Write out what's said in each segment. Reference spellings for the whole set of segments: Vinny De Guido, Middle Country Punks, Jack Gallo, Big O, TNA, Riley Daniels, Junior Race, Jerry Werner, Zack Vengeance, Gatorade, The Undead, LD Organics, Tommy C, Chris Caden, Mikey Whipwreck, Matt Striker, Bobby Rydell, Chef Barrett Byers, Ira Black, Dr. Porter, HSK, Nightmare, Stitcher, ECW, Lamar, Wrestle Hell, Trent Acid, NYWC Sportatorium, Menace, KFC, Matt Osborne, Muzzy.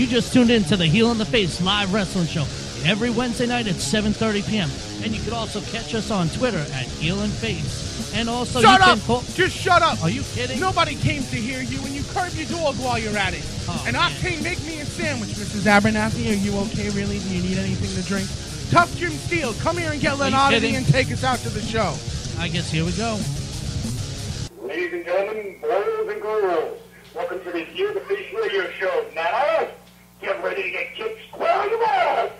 You just tuned in to the Heel in the Face live wrestling show every Wednesday night at 7:30 p.m. And you can also catch us on Twitter at Heel in Face. And also, just shut up. Are you kidding? Nobody came to hear you, and you curb your dog while you're at it. Oh, and Octane, make me a sandwich, Mrs. Abernathy. Are you okay, really? Do you need anything to drink? Tough Jim Steele, come here and get Lenardi and take us out to the show. I guess here we go. Ladies and gentlemen, boys and girls, welcome to the Heel in the Face radio show. Now, get ready to get kicked square in the balls.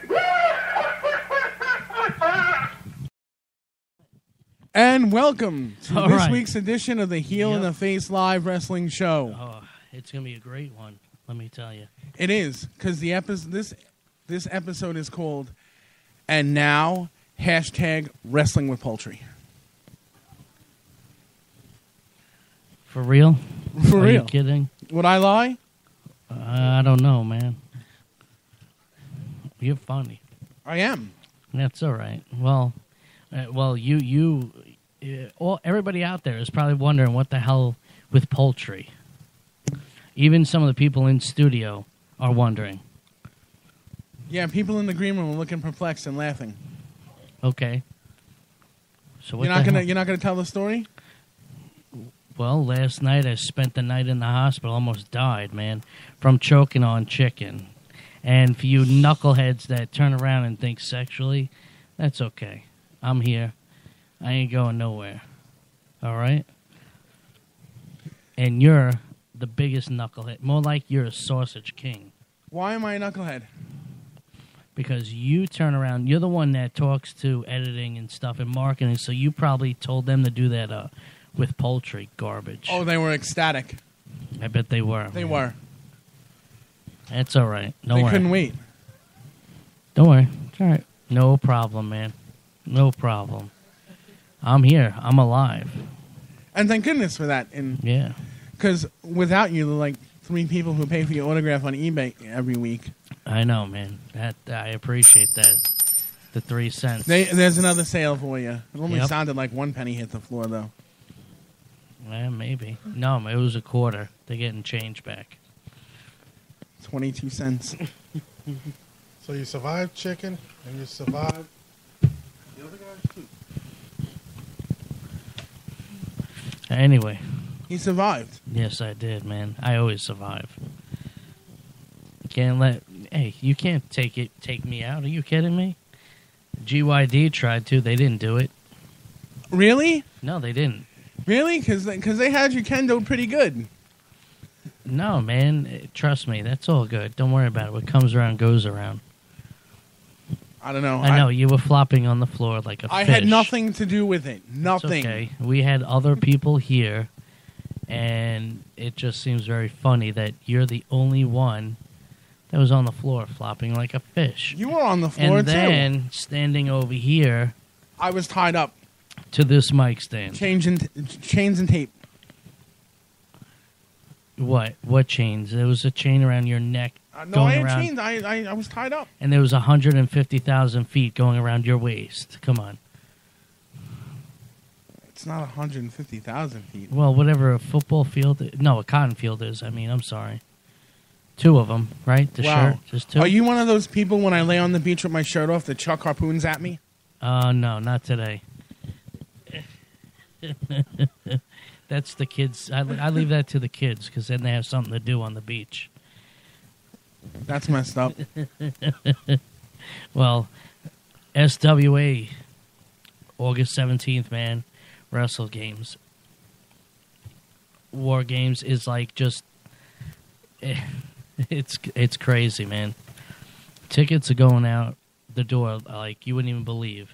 And welcome to this week's edition of the Heel in the Face live wrestling show. Oh, it's going to be a great one, let me tell you. It is, because this episode is called, and now, hashtag Wrestling with Poultry. For real? For real. Are you kidding? Would I lie? I don't know, man. You're funny. I am. That's all right. Well... everybody out there is probably wondering what the hell with poultry. Even some of the people in studio are wondering. Yeah, people in the green room are looking perplexed and laughing. Okay. So what you're not gonna tell the story? Well, last night I spent the night in the hospital. Almost died, man, from choking on chicken. And for you knuckleheads that turn around and think sexually, that's okay. I'm here. I ain't going nowhere. All right? And you're the biggest knucklehead. More like you're a sausage king. Why am I a knucklehead? Because you turn around. You're the one that talks to editing and stuff and marketing, so you probably told them to do that with poultry garbage. Oh, they were ecstatic. I bet they were. They were. That's all right. Don't worry. They couldn't wait. Don't worry. It's all right. No problem, man. No problem. I'm here. I'm alive. And thank goodness for that. And yeah. Because without you, there are like 3 people who pay for your autograph on eBay every week. I know, man. That I appreciate that. The 3 cents. There's another sale for you. It only sounded like 1 penny hit the floor, though. Well, maybe. No, it was a quarter. They're getting change back. 22 cents. So you survived chicken, and you survived... The other guys too. Anyway. He survived. Yes, I did, man. I always survive. You can't take me out. Are you kidding me? GYD tried to. They didn't do it. Really? No, they didn't. Really? Because they had you kendo pretty good. No, man. Trust me. That's all good. Don't worry about it. What comes around goes around. I don't know. I know. You were flopping on the floor like a fish. I had nothing to do with it. Nothing. It's okay. We had other people here, and it just seems very funny that you're the only one that was on the floor flopping like a fish. You were on the floor, too. And then, standing over here... I was tied up. To this mic stand. Chains and tape. What? What chains? There was a chain around your neck. No, I had chains. I was tied up. And there was 150,000 feet going around your waist. Come on. It's not 150,000 feet. Well, whatever a football field is. No, a cotton field is. I mean, I'm sorry. 2 of them, right? Wow. Shirt. Just 2. Are you one of those people when I lay on the beach with my shirt off that chuck harpoons at me? No, not today. That's the kids. I leave that to the kids because then they have something to do on the beach. That's messed up. Well, SWA, August 17th, man, Wrestle Games. War Games is like just, it's crazy, man. Tickets are going out the door like you wouldn't even believe.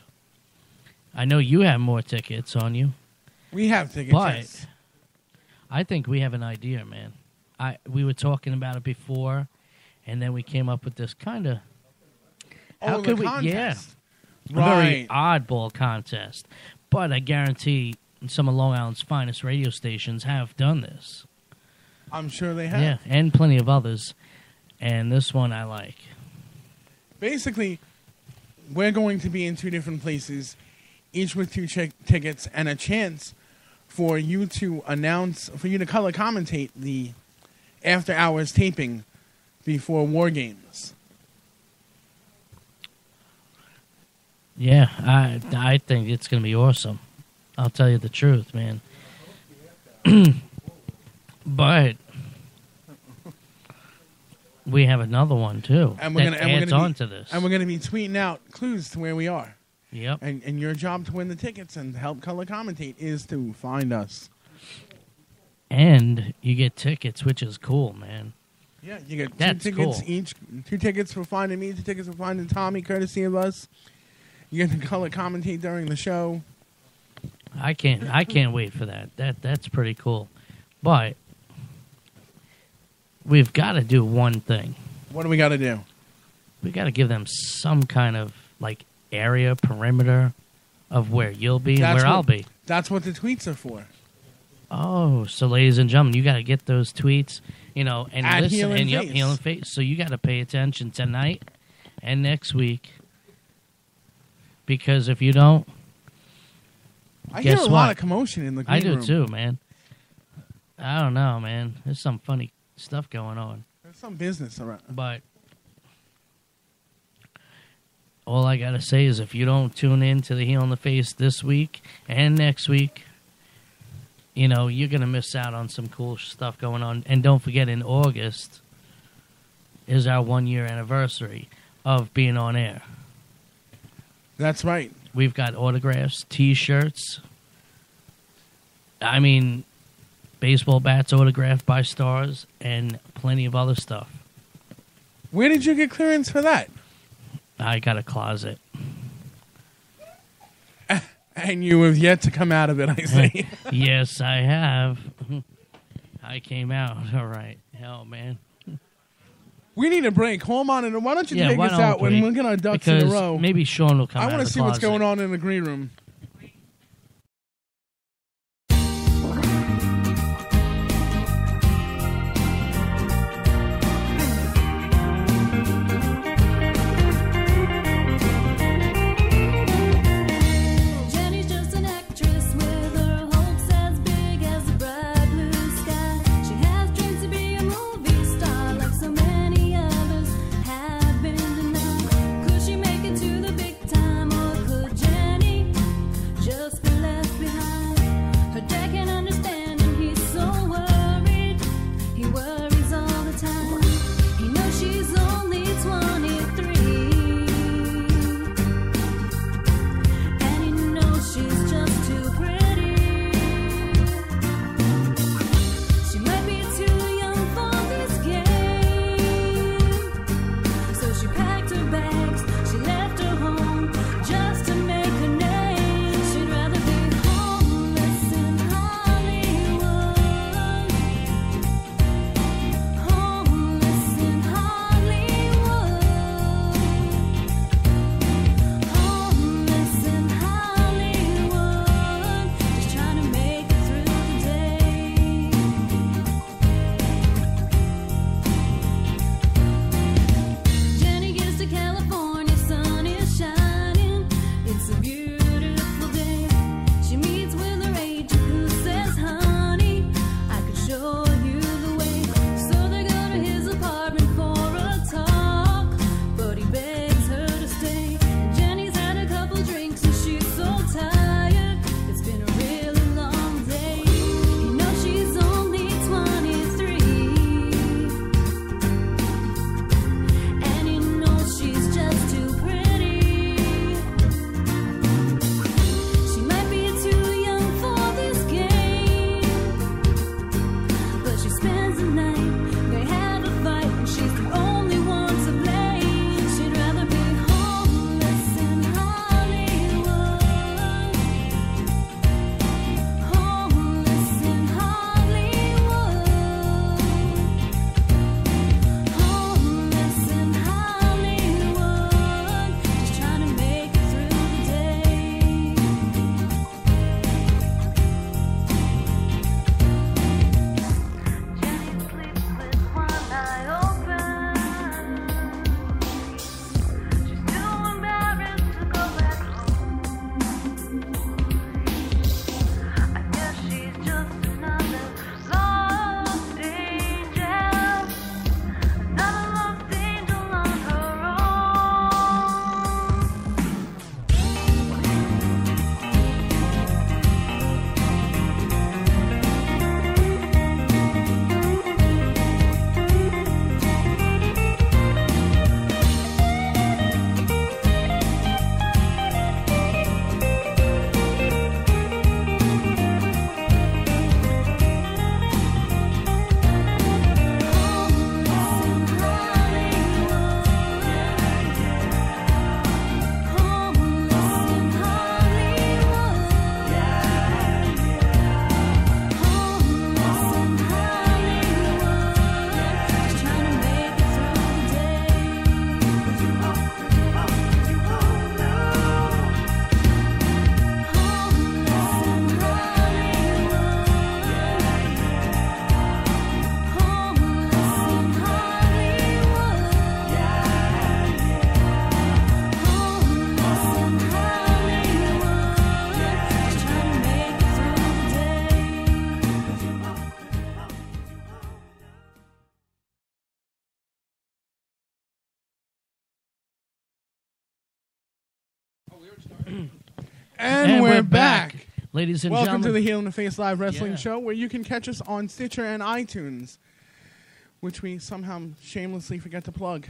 I know you have more tickets on you. We have tickets. But I think we have an idea, man. We were talking about it before. And then we came up with this kind of... How could we... Yeah. Right. A very oddball contest. But I guarantee some of Long Island's finest radio stations have done this. I'm sure they have. Yeah, and plenty of others. And this one I like. Basically, we're going to be in 2 different places, each with 2 tickets and a chance for you to color commentate the after-hours taping before War Games. Yeah, I think it's going to be awesome. I'll tell you the truth, man. But we have another one, too, and we're that gonna, adds on to this. And we're going to be tweeting out clues to where we are. Yep. And your job to win the tickets and help color commentate is to find us. And you get tickets, which is cool, man. Yeah, you get two tickets each. 2 tickets for finding me, 2 tickets for finding Tommy, courtesy of us. You get to color commentate during the show. I can't wait for that. That's pretty cool. But we've got to do one thing. What do we got to do? We got to give them some kind of like area perimeter of where you'll be and where I'll be. That's what the tweets are for. Oh, so ladies and gentlemen, you got to get those tweets, you know, and at listen and yep, Heel in Face. So you got to pay attention tonight and next week, because if you don't, I hear a lot of commotion in the green room. I do too, man. I don't know, man. There's some funny stuff going on. There's some business around. But all I gotta say is, if you don't tune in to the Heel in the Face this week and next week, you know, you're going to miss out on some cool stuff going on. And don't forget, in August is our 1-year anniversary of being on air. That's right. We've got autographs, T-shirts. I mean, baseball bats autographed by stars and plenty of other stuff. Where did you get clearance for that? I got a closet. And you have yet to come out of it, I see. Yes, I have. I came out. All right. Hell, man. We need a break. Hold on. And why don't you take us out when we're getting our ducks in a row? Maybe Sean will come out of the closet. I want to see what's going on in the green room. And we're back. Ladies and welcome gentlemen. Welcome to the Heel in the Face Live Wrestling Show, where you can catch us on Stitcher and iTunes, which we somehow shamelessly forget to plug.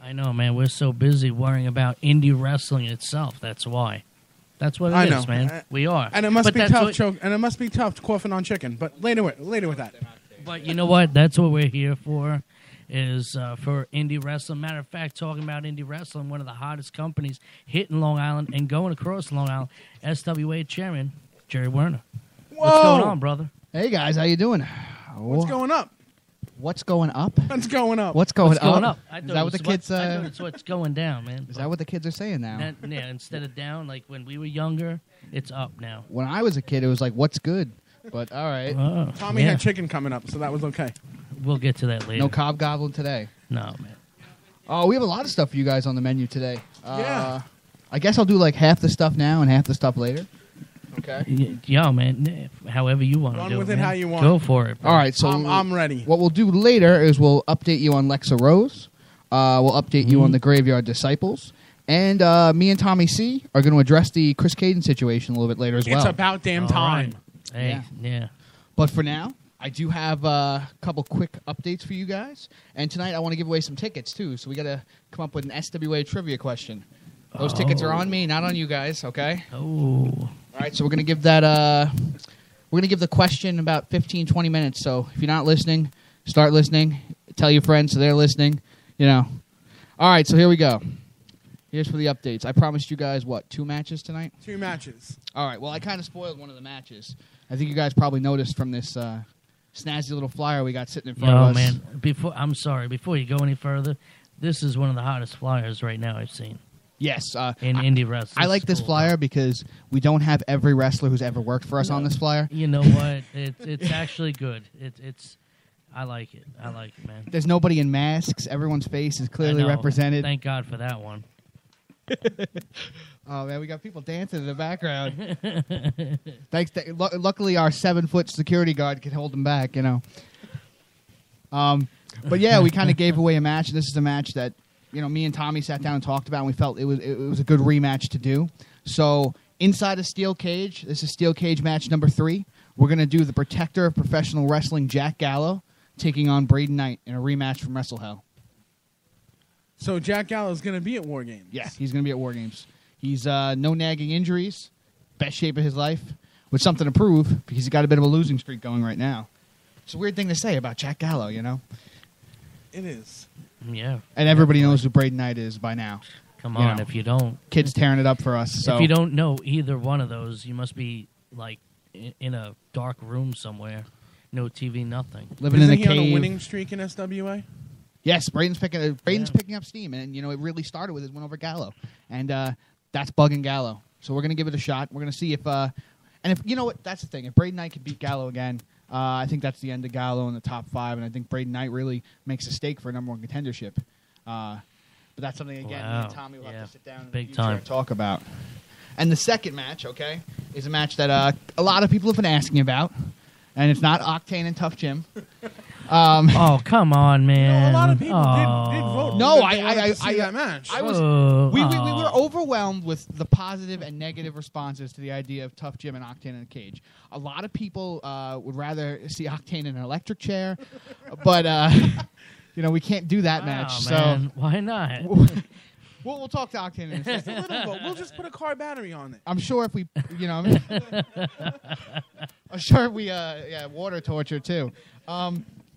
I know, man. We're so busy worrying about indie wrestling itself. That's why. That's what it is, man. We are. And it must be tough and it must be tough coughing on chicken, but later with that. But you know what? That's what we're here for. Is for indie wrestling. Matter of fact, talking about indie wrestling, one of the hottest companies hitting Long Island and going across Long Island, SWA chairman, Jerry Werner. Whoa. What's going on, brother? Hey, guys. How you doing? What's going up? What's going up? What's going up? What's going up? Is that what the kids... I know it's what's going down, man. Is that what the kids are saying now? Yeah, instead of down, like when we were younger, it's up now. When I was a kid, it was like, what's good? But all right. Oh, Tommy had chicken coming up, so that was okay. We'll get to that later. No Cobb Goblin today. No, man. Oh, we have a lot of stuff for you guys on the menu today. Yeah. I guess I'll do like half the stuff now and half the stuff later. Okay. Yeah, man. However you want to do it. Run with it how you want. Go for it, bro. All right, so I'm ready. What we'll do later is we'll update you on Lexa Rose. We'll update you on the Graveyard Disciples. And me and Tommy C are going to address the Chris Caden situation a little bit later as well. It's about damn time. Right. Hey, yeah. But for now, I do have a couple quick updates for you guys. And tonight I want to give away some tickets, too. So we got to come up with an SWA trivia question. Those tickets are on me, not on you guys, okay? Oh. All right, so we're going to give that we're going to give the question about 15, 20 minutes. So if you're not listening, start listening. Tell your friends so they're listening, you know. All right, so here we go. Here's for the updates. I promised you guys, what, 2 matches tonight? 2 matches. All right, well, I kind of spoiled one of the matches. I think you guys probably noticed from this snazzy little flyer we got sitting in front of us. Oh, man. I'm sorry. Before you go any further, this is one of the hottest flyers right now I've seen. Yes. In indie wrestling. I like this flyer because we don't have every wrestler who's ever worked for us on this flyer. You know what? It's actually good. I like it. I like it, man. There's nobody in masks. Everyone's face is clearly represented. Thank God for that one. Oh, man, we got people dancing in the background. Thanks. Luckily, our 7-foot security guard can hold them back, you know. But, yeah, we kind of gave away a match. This is a match that... You know, me and Tommy sat down and talked about it, and we felt it was a good rematch to do. So inside a steel cage, this is steel cage match number 3. We're going to do the protector of professional wrestling, Jack Gallo, taking on Braden Knight in a rematch from Wrestle Hell. So Jack Gallo is going to be at War Games. Yes, he's going to be at War Games. He's no nagging injuries, best shape of his life, with something to prove because he's got a bit of a losing streak going right now. It's a weird thing to say about Jack Gallo, you know? It is. Yeah. And everybody knows who Braden Knight is by now. Come on, if you don't. Kids tearing it up for us. So. If you don't know either one of those, you must be, like, in a dark room somewhere. No TV, nothing. Living in a cave. Isn't he on a winning streak in SWA? Yes, Braden's picking up steam. And, you know, it really started with his win over Gallo. And that's bugging Gallo. So we're going to give it a shot. We're going to see if... and, if you know what, that's the thing. If Braden Knight could beat Gallo again... I think that's the end of Gallo in the top 5, and I think Braden Knight really makes a stake for a number 1 contendership. But that's something, again, me and Tommy will have to sit down and talk about. And the second match, okay, is a match that a lot of people have been asking about, and it's not Octane and Tough Jim. Oh, come on, man. No, a lot of people did vote. No, I that match. I was, we were overwhelmed with the positive and negative responses to the idea of Tough Jim and Octane in a cage. A lot of people would rather see Octane in an electric chair, but, you know, we can't do that match. Man. So why not? We'll talk to Octane in a second. Just a little bit. We'll just put a car battery on it. I'm sure if we, you know, I'm sure if we, water torture too.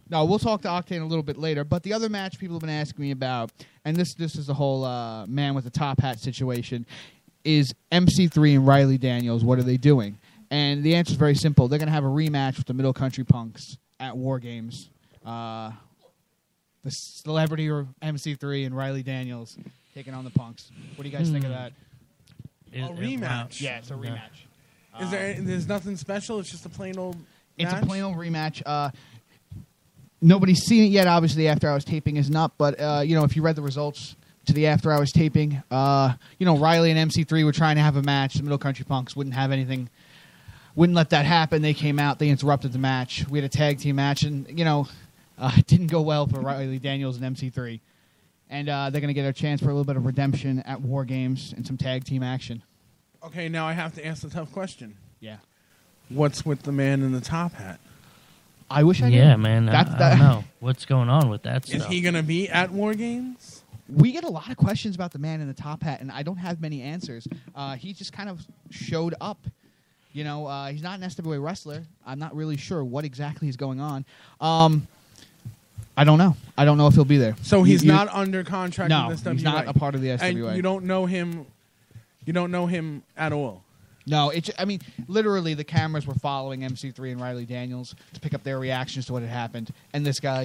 No, we'll talk to Octane a little bit later. But the other match people have been asking me about, and this is the whole man with a top hat situation, is MC3 and Riley Daniels. What are they doing? And the answer is very simple. They're going to have a rematch with the Middle Country Punks at War Games. The celebrity or MC3 and Riley Daniels taking on the Punks. What do you guys think of that? A rematch. Yeah, it's a rematch. Is there's nothing special? It's just a plain old match? It's a plain old rematch. Nobody's seen it yet, obviously, the after-hours taping isn't up. But, you know, if you read the results to the after-hours taping, you know, Riley and MC3 were trying to have a match. The Middle Country Punks wouldn't have anything, wouldn't let that happen. They came out. They interrupted the match. We had a tag team match. And, you know, it didn't go well for Riley Daniels and MC3. And they're going to get their chance for a little bit of redemption at War Games and some tag team action. Okay, now I have to ask the tough question. Yeah. What's with the man in the top hat? I wish I knew. Yeah, man. I don't know. What's going on with that stuff? Is he going to be at War Games? We get a lot of questions about the man in the top hat, and I don't have many answers. He just kind of showed up. You know, he's not an SWA wrestler. I'm not really sure what exactly is going on. I don't know. I don't know if he'll be there. So he's not under contract with SWA? No, he's not a part of the SWA. And you don't know him. You don't know him at all? No, I mean, literally the cameras were following MC3 and Riley Daniels to pick up their reactions to what had happened. And this guy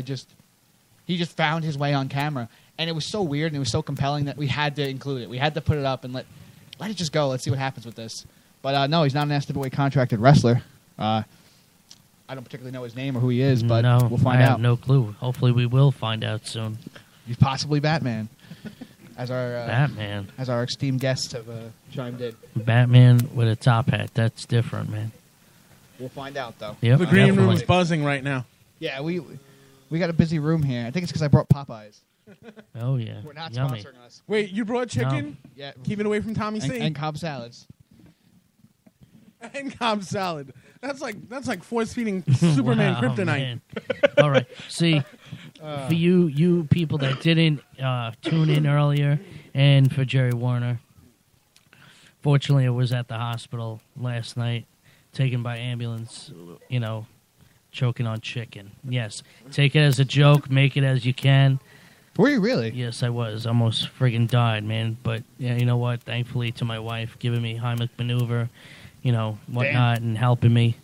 he just found his way on camera. And it was so weird and it was so compelling that we had to include it. We had to put it up and let it just go. Let's see what happens with this. But no, he's not an SWA contracted wrestler. I don't particularly know his name or who he is, but we'll find out. I have no clue. Hopefully we will find out soon. He's possibly Batman. As our esteemed guests have chimed in. Batman with a top hat. That's different, man. We'll find out, though. Yep, the green room is buzzing right now. Yeah, we got a busy room here. I think it's because I brought Popeyes. Oh, yeah. We're not sponsoring us. Wait, you brought chicken? No. Yeah. Keep it away from Tommy C. And Cobb salads. And Cobb salad. That's like force-feeding Superman kryptonite. All right. See... for you people that didn't tune in earlier, and for Jerry Werner, fortunately I was at the hospital last night, taken by ambulance, choking on chicken. Yes, take it as a joke, make it as you can. Were you really? Yes, I was. Almost friggin' died, man. But yeah, you know what? Thankfully to my wife, giving me Heimlich maneuver, whatnot, and helping me.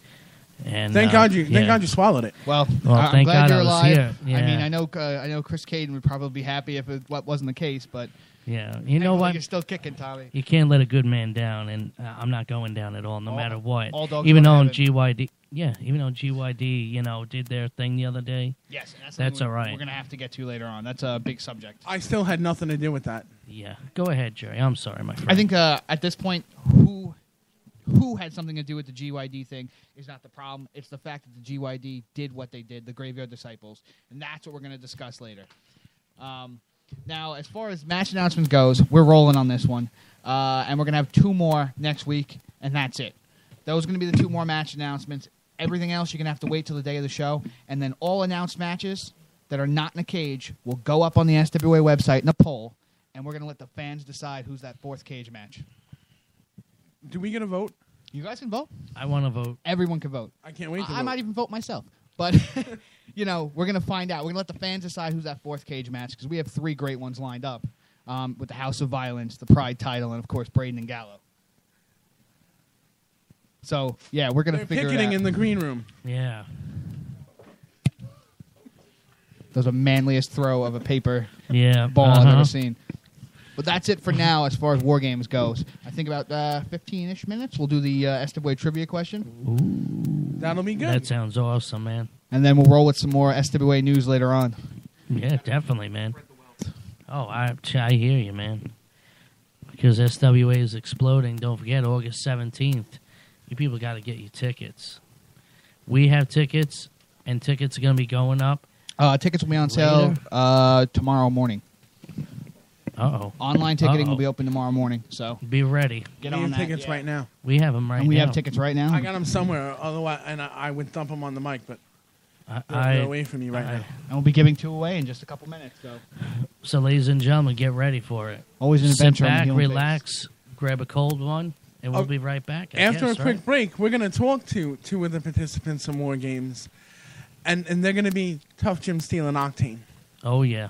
And, thank God you swallowed it. Well, I'm thank glad God you're alive. Yeah. I mean, I know Chris Caden would probably be happy if it wasn't the case, but yeah, you know what? You're still kicking, Tommy. You can't let a good man down, and I'm not going down at all, no matter what. Even though GYD, did their thing the other day. Yes, and that's all right. We're gonna have to get to later on. That's a big subject. I still had nothing to do with that. Yeah, go ahead, Jerry. I'm sorry, my friend. I think at this point, who had something to do with the GYD thing is not the problem. It's the fact that the GYD did what they did, the Graveyard Disciples, and that's what we're going to discuss later. Now, as far as match announcements goes, we're rolling on this one, and we're going to have two more next week, and that's it. Those are going to be the two more match announcements. Everything else, you're going to have to wait till the day of the show, and then all announced matches that are not in a cage will go up on the SWA website in a poll, and we're going to let the fans decide who's that fourth cage match. Do we get a vote? You guys can vote. I want to vote. Everyone can vote. I can't wait to vote. I might even vote myself. But, we're going to find out. We're going to let the fans decide who's that fourth cage match because we have three great ones lined up with the House of Violence, the Pride title, and, of course, Braden and Gallo. So, yeah, we're going to figure it out. They're picketing in the green room. Yeah. That was the manliest throw of a paper ball I've ever seen. But that's it for now as far as War Games goes. I think about 15-ish minutes, we'll do the SWA trivia question. Ooh, that'll be good. That sounds awesome, man. And then we'll roll with some more SWA news later on. Yeah, definitely, man. Oh, I hear you, man. Because SWA is exploding. Don't forget, August 17th. You people got to get your tickets. We have tickets, and tickets are going to be going up. Tickets will be on sale tomorrow morning. Uh-oh. Online ticketing will be open tomorrow morning, so be ready. Get on that. Tickets right now. We have them right now. We have tickets right now. I got them somewhere, otherwise, and I would dump them on the mic, but they're away from you right now. And we'll be giving two away in just a couple minutes. So, ladies and gentlemen, get ready for it. Always an adventure. Sit back, relax, grab a cold one, and we'll be right back. After a quick break, we're going to talk to two of the participants in War Games, and they're going to be Tough Jim Steele and Octane. Oh, yeah.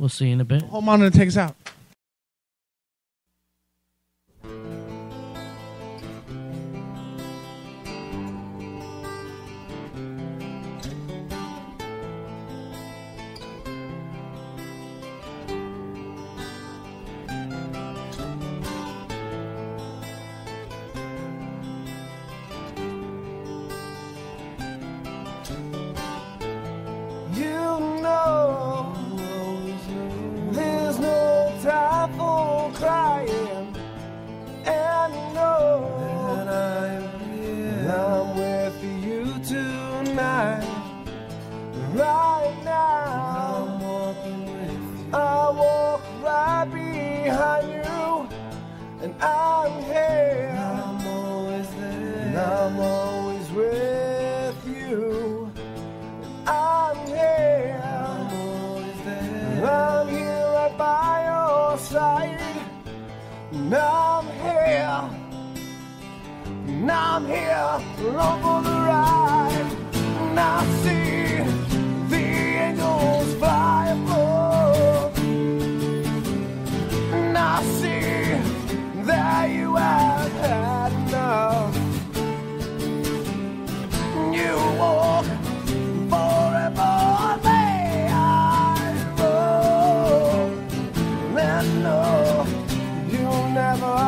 We'll see you in a bit. Hold on, and it takes out. I'm here along for the ride, and I see the angels fly above, and I see that you have had enough. You walk forever, may I roll, and no, you'll never.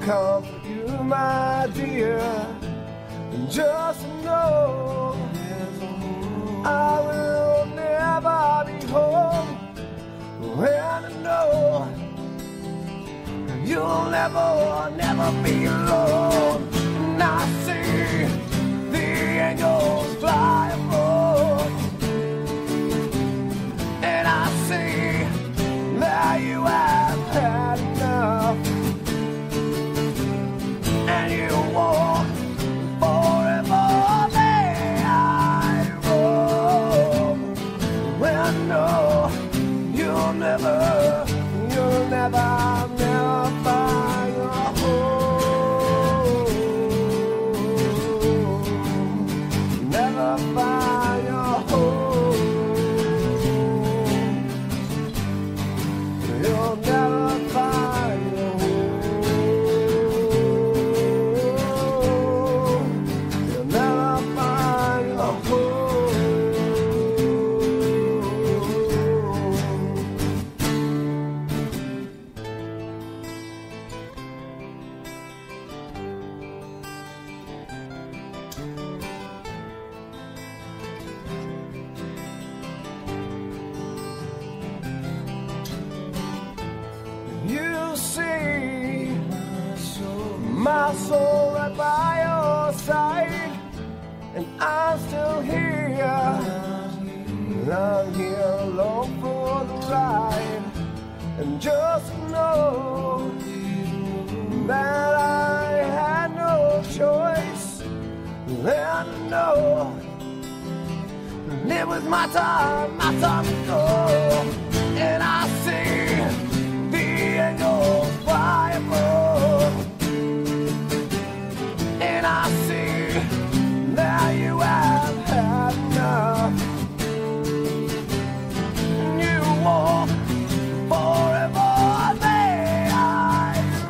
Comfort you, my dear, and just know I will never be home, and I know you'll never be alone. And I see the angels fly above, and I see that you have had enough. And you walk forever, may I roam. Well, no, you'll never, never find. Just know that I had no choice, and I know it was my time to go. And I see the angels fly above, and I see that you have had enough. And you walk forever, may I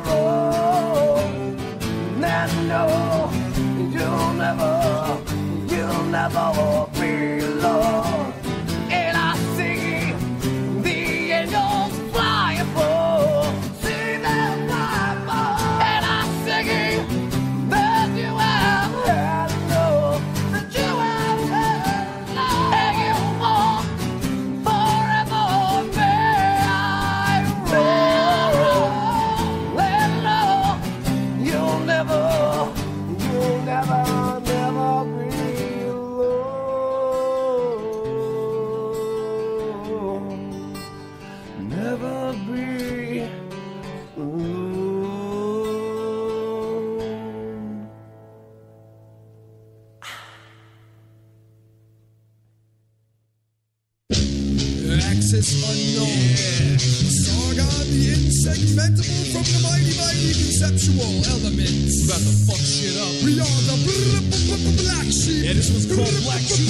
roam, and no, you'll never be alone. And I see the angels fly above, see them fly above, and I'm singing that you have had enough, that you have had enough, and you walk forever, may unknown. Sargon the insegmentable from the mighty conceptual elements. We're about to fuck shit up. We are the black sheep. Yeah, this one's called Black Sheep.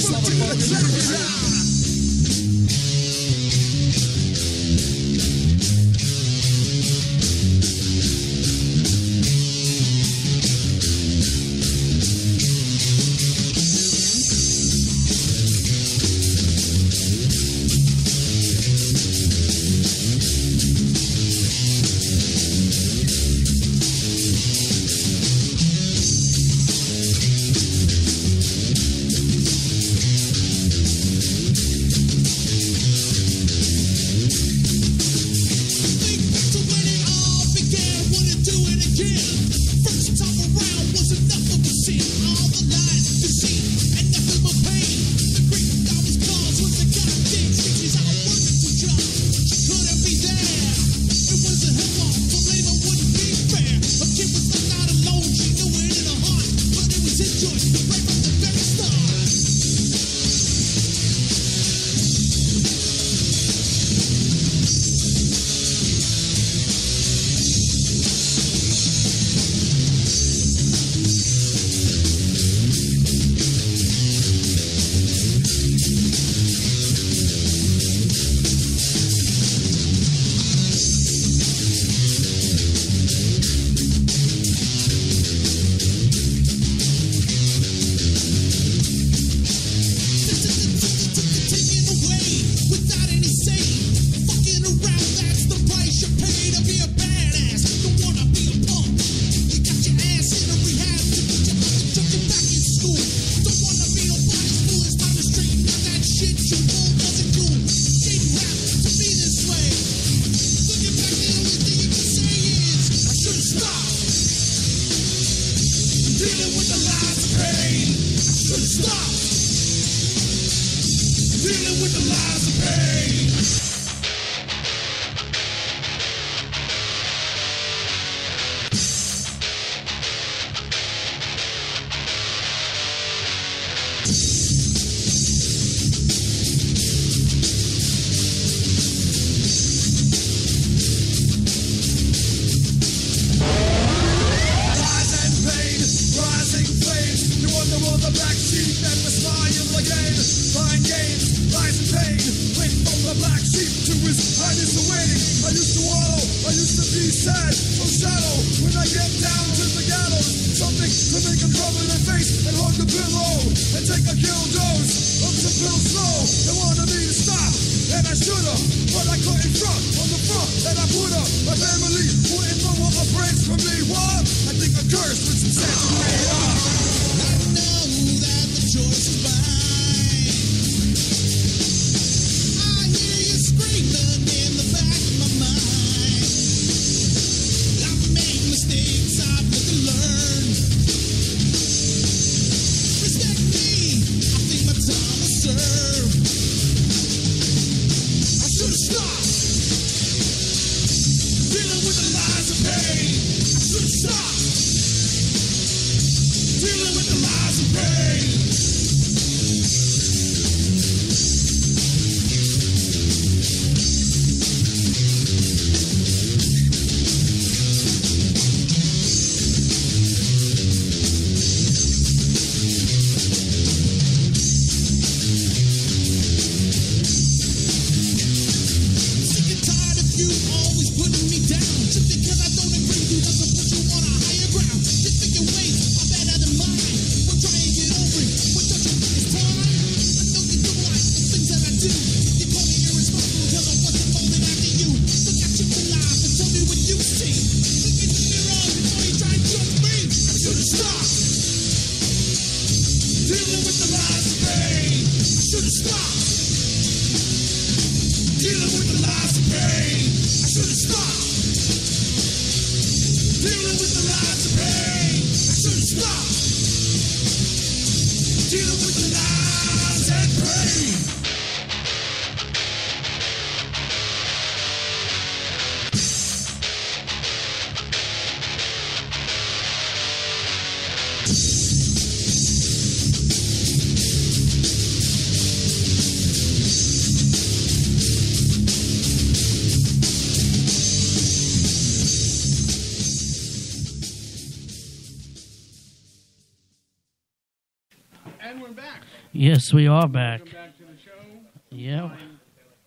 Yes, we are back. Welcome back to the show. Yeah. Live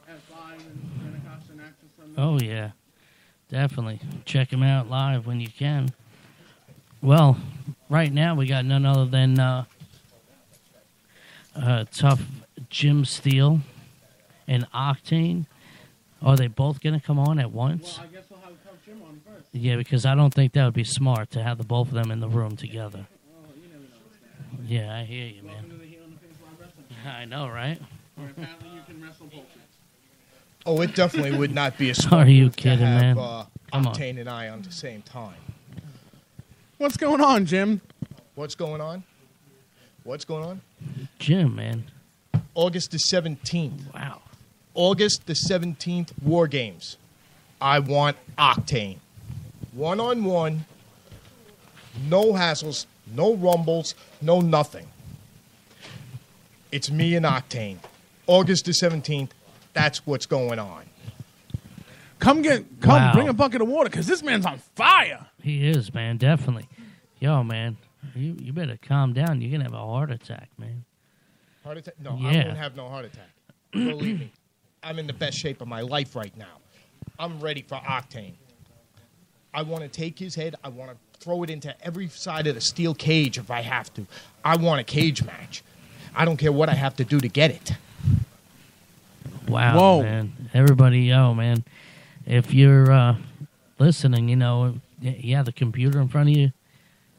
and Acosta and Access Unlimited. Oh, yeah. Definitely. Check them out live when you can. Well, right now we got none other than Tough Jim Steele and Octane. Are they both going to come on at once? Well, I guess we'll have Tough Jim on first. Yeah, because I don't think that would be smart to have the both of them in the room together. Well, you never know. Yeah, I hear you, man. I know, right? Oh, it definitely would not be a smart move to have Octane and I on the same time. What's going on, Jim? What's going on? What's going on? Jim, man. August the 17th. Wow. August the 17th, War Games. I want Octane. One-on-one, no hassles, no rumbles, no nothing. It's me and Octane. August the 17th, that's what's going on. Come, bring a bucket of water, because this man's on fire. He is, man, definitely. Yo, man, you better calm down. You're going to have a heart attack, man. Heart attack? No, yeah. I won't have no heart attack. Believe me, I'm in the best shape of my life right now. I'm ready for Octane. I want to take his head. I want to throw it into every side of the steel cage if I have to. I want a cage match. I don't care what I have to do to get it. Wow, whoa, man. Everybody, yo, man. If you're listening, you know, yeah, the computer in front of you,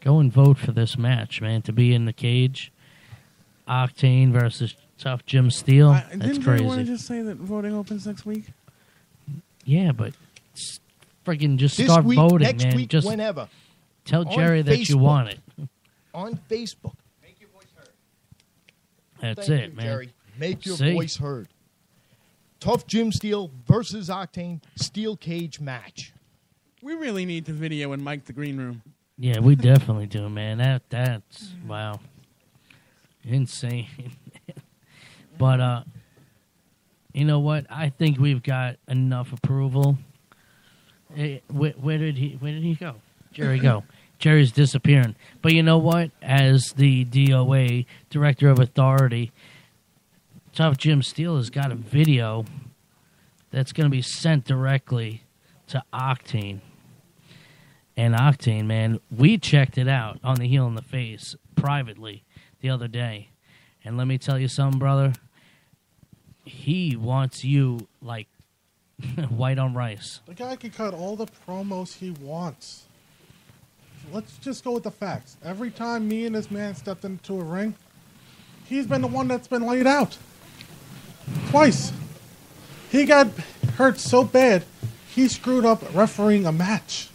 go and vote for this match, man, to be in the cage. Octane versus Tough Jim Steele. That's crazy. Didn't everyone just say that voting opens next week? Yeah, but freaking just start this week, voting, next man. Week, just whenever. Tell Jerry on that Facebook. You want it. On Facebook. Make your voice heard. That's Thank it, you, man. Jerry. Make your See? Voice heard. Tough Jim Steele versus Octane Steel Cage match. We really need the video and Mike the Green Room. Yeah, we definitely do, man. That's wow. Insane. But you know what? I think we've got enough approval. Hey, where did he go? Jerry go. Jerry's disappearing. But you know what? As the DOA, Director of Authority, Tough Jim Steele has got a video that's going to be sent directly to Octane. And Octane, man, we checked it out on the Heel in the Face privately the other day. And let me tell you something, brother. He wants you like white on rice. The guy can cut all the promos he wants. Let's just go with the facts. Every time me and this man stepped into a ring, he's been the one that's been laid out. Twice. He got hurt so bad, he screwed up refereeing a match.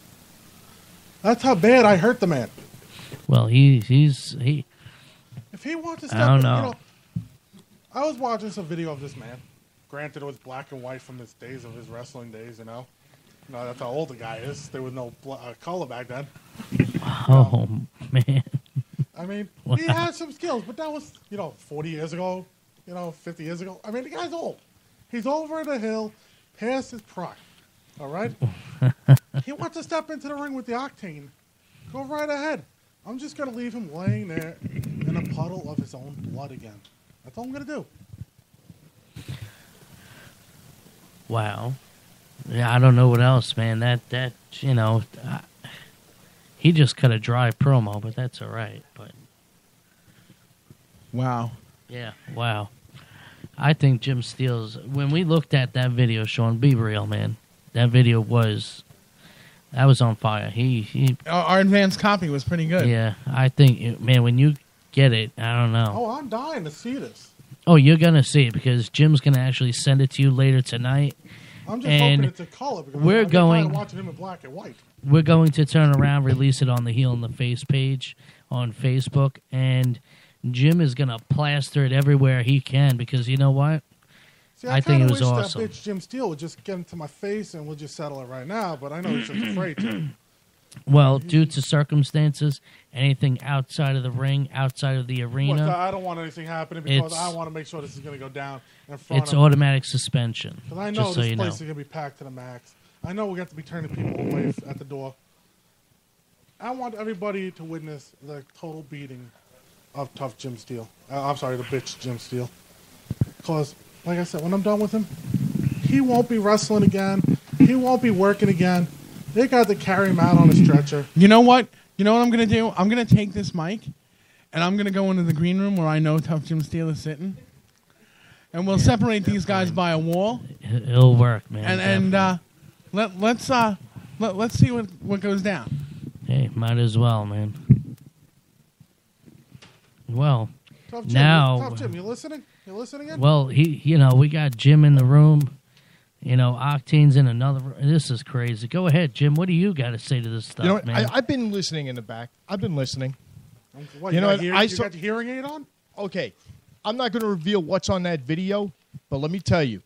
That's how bad I hurt the man. Well, he. If he wanted to step in, you know, I was watching some video of this man. Granted, it was black and white from his days of his wrestling days, you know. You know, that's how old the guy is. There was no color back then. Oh, man. I mean, wow. He had some skills, but that was, you know, 40 years ago, you know, 50 years ago. I mean, the guy's old. He's over the hill, past his prime. All right? He wants to step into the ring with the Octane. Go right ahead. I'm just going to leave him laying there in a puddle of his own blood again. That's all I'm going to do. Wow. Yeah, I don't know what else, man. That you know, he just cut a dry promo, but that's all right. But wow. Yeah, wow. I think Jim Steele's... When we looked at that video, Sean, be real, man. That video was... That was on fire. He Our advanced copy was pretty good. Yeah, I think, man, when you get it, I don't know. Oh, I'm dying to see this. Oh, you're going to see it because Jim's going to actually send it to you later tonight. I'm just hoping it's a color because we're going to watch him in black and white. We're going to turn around, release it on the Heel in the Face page on Facebook, and Jim is going to plaster it everywhere he can because you know what? See, I think it was awesome. That bitch Jim Steele would just get into my face and we'll just settle it right now, but I know he's just afraid to. Well, due to circumstances, anything outside of the ring, outside of the arena. Well, I don't want anything happening because I want to make sure this is going to go down in front It's of automatic me. Suspension. Because I know this place is going to be packed to the max. I know we got to be turning people away at the door. I want everybody to witness the total beating of Tough Jim Steele. I'm sorry, the bitch Jim Steele. Because... Like I said, when I'm done with him, he won't be wrestling again. He won't be working again. They got to carry him out on a stretcher. You know what? You know what I'm going to do? I'm going to take this mic, and I'm going to go into the green room where I know Tough Jim Steele is sitting. And we'll separate these guys by a wall. It'll work, man. And let's see what goes down. Hey, might as well, man. Well, Tough Jim, now... Tough Jim, you listening? You listening again? Well, you know, we got Jim in the room. You know, Octane's in another room. This is crazy. Go ahead, Jim. What do you got to say to this stuff, you know, man? I've been listening in the back. I've been listening. What, you know, you got the hearing aid on? Okay. I'm not going to reveal what's on that video, but let me tell you.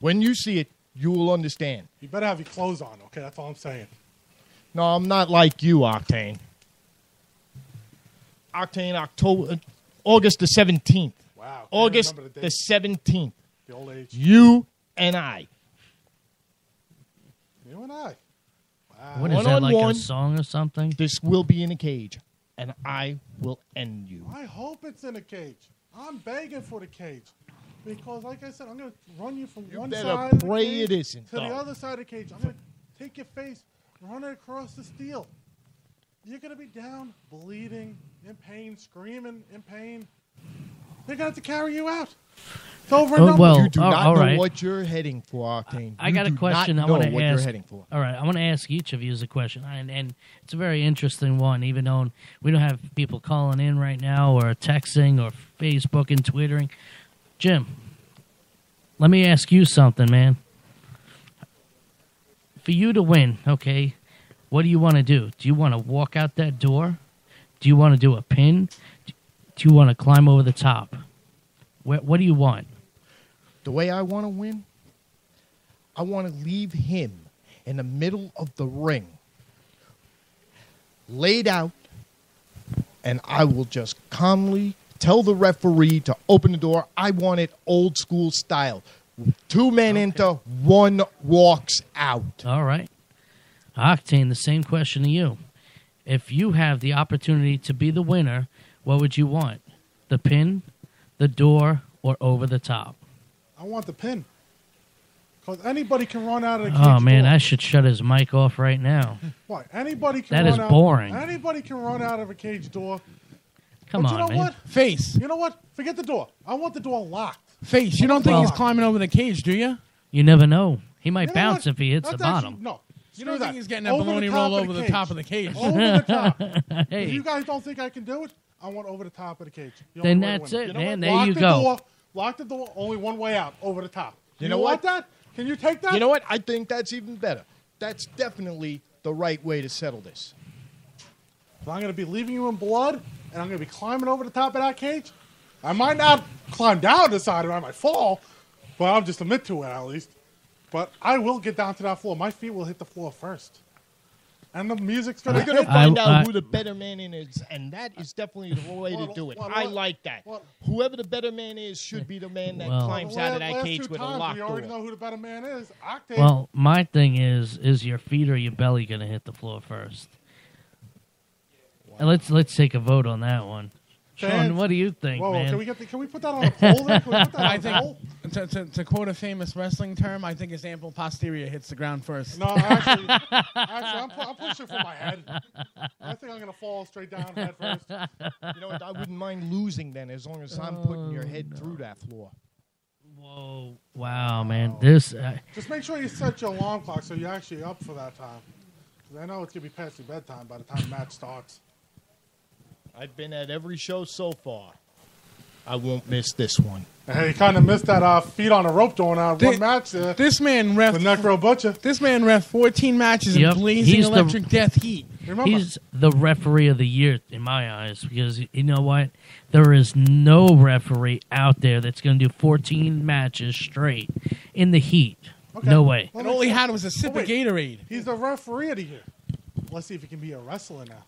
When you see it, you will understand. You better have your clothes on, okay? That's all I'm saying. No, I'm not like you, Octane. Octane, August the 17th. Wow, August the 17th. The old age. You and I. You and I. Wow. What is that, like a song or something? This will be in a cage, and I will end you. I hope it's in a cage. I'm begging for the cage. Because, like I said, I'm going to run you from one side of the cage to the other side of the cage. I'm going to take your face, run it across the steel. You're going to be down, bleeding, in pain, screaming, in pain. They're going to have to carry you out. It's over and over. Well, you do not know what you're heading for, Octane. I got a question I want to ask. All right, I want to ask each of you a question, and it's a very interesting one, even though we don't have people calling in right now or texting or Facebook and Twittering. Jim, let me ask you something, man. For you to win, okay, what do you want to do? Do you want to walk out that door? Do you want to do a pin? Do you want to climb over the top? What do you want? The way I want to win, I want to leave him in the middle of the ring, laid out, and I will just calmly tell the referee to open the door. I want it old school style. 2 men enter, 1 walks out. All right. Octane, the same question to you. If you have the opportunity to be the winner, what would you want? The pin, the door, or over the top? I want the pin. Because anybody can run out of the cage. Oh, man, door. I should shut his mic off right now. Why? Anybody can run out. That is boring. Anybody can run out of a cage door. Come on, man. You know what? Face. You know what? Forget the door. I want the door locked. Face. You don't think he's climbing over the cage, do you? You never know. He might bounce if he hits the bottom. No. You don't think he's getting that baloney roll over the top of the cage. Over the top. Hey. If you guys don't think I can do it, I want over the top of the cage. Then that's it, man. There you go. Lock the door. Only 1 way out. Over the top. You know what? Can you take that? You know what? I think that's even better. That's definitely the right way to settle this. If I'm going to be leaving you in blood, and I'm going to be climbing over the top of that cage, I might not climb down the side, and I might fall, but I'll just admit to it at least. But I will get down to that floor. My feet will hit the floor first. And the music's going to get find out who the better man is, and that is definitely the way to do it. I like that. Whoever the better man is should be the man that climbs out of that cage with a locked door. We already know who the better man is. Octane. Well, my thing is your feet or your belly going to hit the floor first? Wow. And let's take a vote on that one. Sean, what do you think, man? Can we put that on a poll? I think, to quote a famous wrestling term, I think his ample posterior hits the ground first. No, actually, I'm pushing for my head. I think I'm going to fall straight down head first. You know what? I wouldn't mind losing then as long as I'm putting your head through that floor. Whoa. Wow, man. This. Just make sure you set your alarm clock so you're actually up for that time. Because I know it's going to be past your bedtime by the time the match starts. I've been at every show so far. I won't miss this one. Hey, you kind of missed that feet on a rope during one match there. This man ref with Necro Butcher. This man ref 14 matches in blazing electric death heat. Remember? He's the referee of the year in my eyes because you know what? There is no referee out there that's going to do 14 matches straight in the heat. Okay. No way. And all he had was a sip of Gatorade. He's the referee of the year. Let's see if he can be a wrestler now.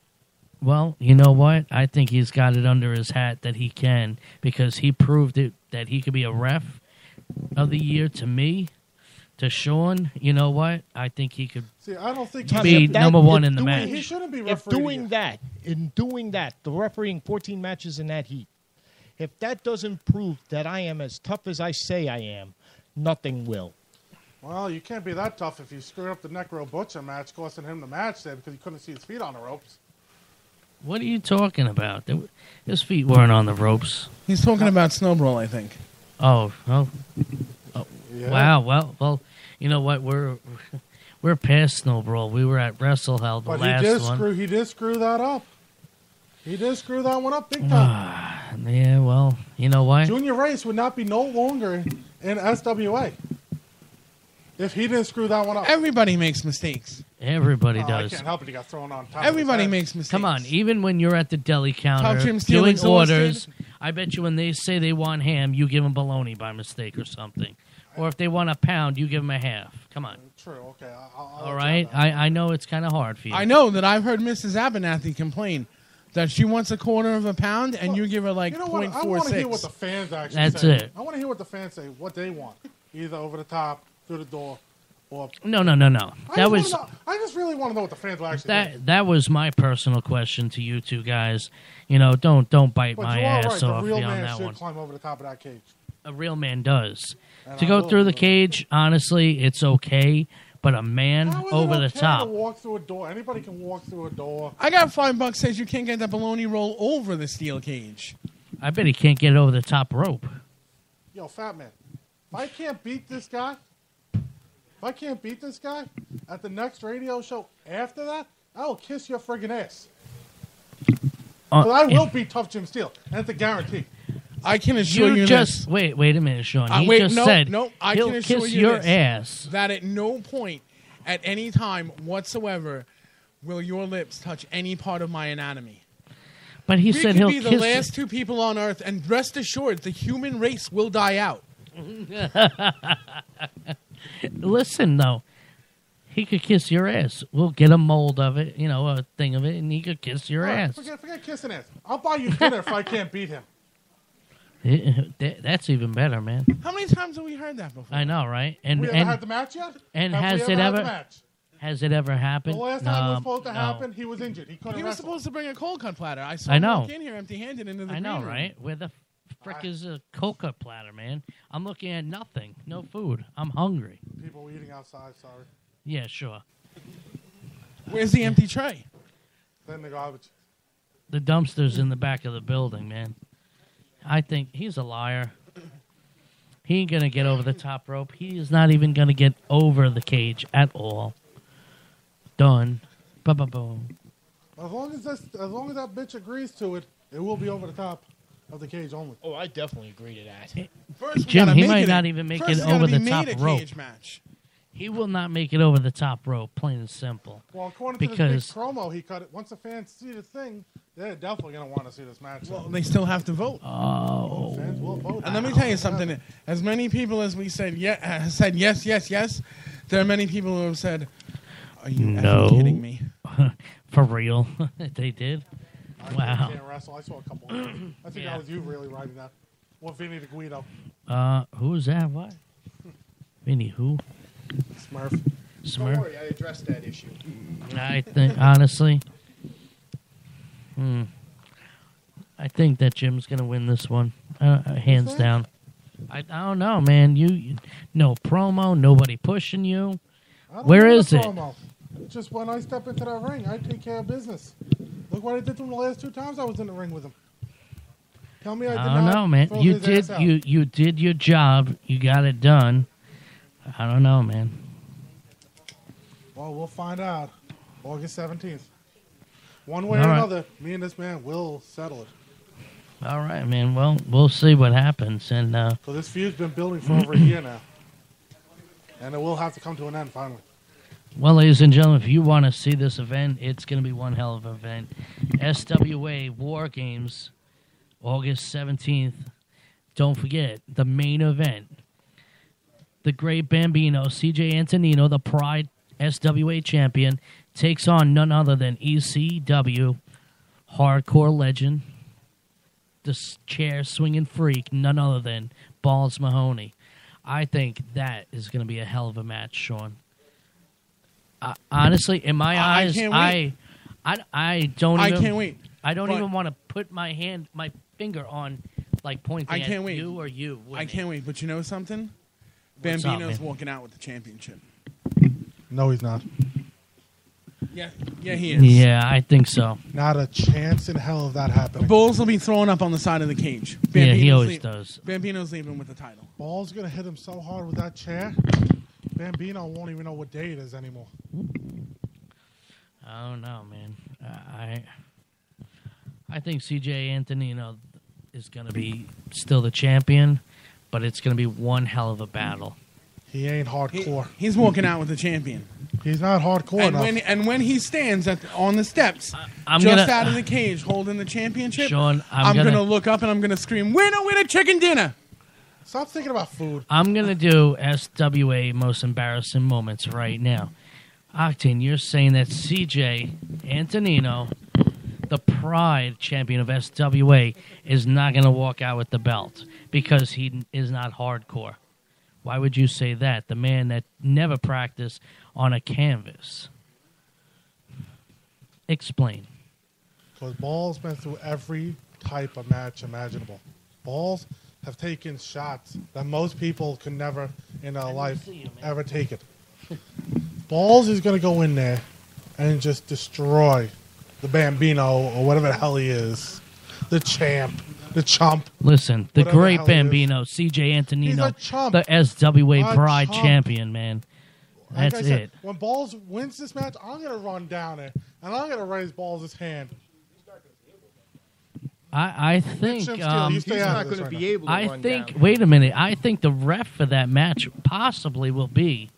Well, you know what? I think he's got it under his hat that he can because he proved it that he could be a ref of the year to me, to Sean. You know what? I think he could be number 1 in the match. He shouldn't be refereeing. In doing that, the refereeing 14 matches in that heat, if that doesn't prove that I am as tough as I say I am, nothing will. Well, you can't be that tough if you screw up the Necro Butcher match, costing him the match there because he couldn't see his feet on the ropes. What are you talking about? His feet weren't on the ropes. He's talking about Snowball, I think. Yeah. Wow. Well, you know what? We're past Snowball. We were at Wrestle Hell the last one. He did screw that up. He did screw that one up big time. Yeah, well, you know what? Junior Race would not be no longer in SWA if he didn't screw that one up. Everybody makes mistakes. Everybody does. I can't help it. He got thrown on top. Everybody makes mistakes. Come on. Even when you're at the deli counter doing orders, I bet you when they say they want ham, you give them bologna by mistake or something. Or if they want a pound, you give them a half. Come on. True. Okay. All right? I know it's kind of hard for you. I know that I've heard Mrs. Abernathy complain that she wants a quarter of a pound, and you give her like 0.46. I want to hear what the fans actually say. That's it. I want to hear what the fans say, what they want. Either over the top, through the door. No. I just really want to know what the fans will actually do. That was my personal question to you two guys. You know, don't bite my ass off beyond that one. A real man should climb over the top of that cage. A real man does. To go through the cage, honestly, it's okay. But a man over the top. Walk through a door. Anybody can walk through a door. I got $5 says you can't get the baloney roll over the steel cage. I bet he can't get it over the top rope. yo, Fat Man, if I can't beat this guy, at the next radio show after that, I will kiss your friggin' ass. But I will beat Tough Jim Steele. That's a guarantee. I can assure you. Just wait a minute, Sean. I can assure kiss you your ass. That at no point, at any time whatsoever, will your lips touch any part of my anatomy. But he said he'll be the last two people on Earth, and rest assured, the human race will die out. Listen, though, he could kiss your ass. We'll get a mold of it, you know, a thing of it, and he could kiss your ass. Forget kissing ass. I'll buy you dinner if I can't beat him. That's even better, man. How many times have we heard that before? I know, right? And we haven't had the match yet. And has it ever happened? The last time it was supposed to happen, he was injured. He was supposed to bring a cold cut platter. I saw him walk in here empty-handed into the green room. Right? Where the frick is a cold cut platter, man? I'm looking at nothing. No food. I'm hungry. People were eating outside. Sorry. Yeah, sure. Where's the empty tray? It's in the garbage. The dumpster's in the back of the building, man. I think he's a liar. He ain't going to get over the top rope. He is not even going to get over the cage at all. Done. Ba-ba-boom. As long as that bitch agrees to it, it will be over the top of the cage only. Oh, I definitely agree to that. First, Jim, he might not even make it over the top rope. Cage match. He will not make it over the top rope, plain and simple. Well, according to the promo, he cut it. Once the fans see the thing, they're definitely going to want to see this match. Well, they still have to vote. Oh. Fans will vote. And let me tell you something. As many people as we said, said yes, yes, yes, there are many people who have said, are you effing kidding me? For real? They did? Wow. I can't wrestle. I saw a couple of them. I think that was you really riding that. Or Vinny De Guido. Who's that? What? Vinny who? Smurf. Don't worry, I addressed that issue. I think, honestly, I think that Jim's going to win this one, hands down. I don't know, man. No promo, nobody pushing you. Where is it? Promo. Just when I step into that ring, I take care of business. Look what I did to him the last two times I was in the ring with him. Tell me I did not. I don't know, man. You did your job. You got it done. I don't know, man. Well, we'll find out August 17th. One way or another, me and this man will settle it. All right, man. Well, we'll see what happens. And so this feud's been building for over a year now. And it will have to come to an end finally. Well, ladies and gentlemen, if you want to see this event, it's going to be one hell of an event. SWA War Games, August 17th. Don't forget, the main event. The great Bambino, CJ Antonino, the Pride SWA champion, takes on none other than ECW, hardcore legend, the chair-swinging freak, none other than Balls Mahoney. I think that is going to be a hell of a match, Sean. Honestly, in my eyes, I can't wait. I don't even want to put my finger on, like, pointing at you or you. I can't wait, but you know something? Bambino's walking out with the championship. No, he's not. Yeah, he is. Yeah, I think so. Not a chance in hell of that happening. The Bulls will be thrown up on the side of the cage. Bambino's he always does. Bambino's leaving with the title. Ball's going to hit him so hard with that chair, Bambino won't even know what day it is anymore. I don't know, man. I think CJ Antonino is going to be still the champion. But it's going to be one hell of a battle. He ain't hardcore. He's walking out with the champion. He's not hardcore enough. When he stands on the steps, out of the cage, holding the championship, Sean, I'm going to look up and I'm going to scream, winner, chicken dinner. Stop thinking about food. I'm going to do SWA most embarrassing moments right now. Octane, you're saying that CJ Antonino, the Pride champion of SWA, is not going to walk out with the belt because he is not hardcore. Why would you say that? The man that never practiced on a canvas. Explain. Because Balls went through every type of match imaginable. Balls have taken shots that most people could never in their life ever take it. Balls is going to go in there and just destroy the Bambino, or whatever the hell he is, the champ, The chump. Listen, the great Bambino, CJ Antonino, the SWA Pride champion, man. That's like I said, it. When Balls wins this match, I'm going to run down it, and I'm going to raise Balls' hand. I think he's not going to be able to run down. Wait a minute. I think the ref for that match possibly will be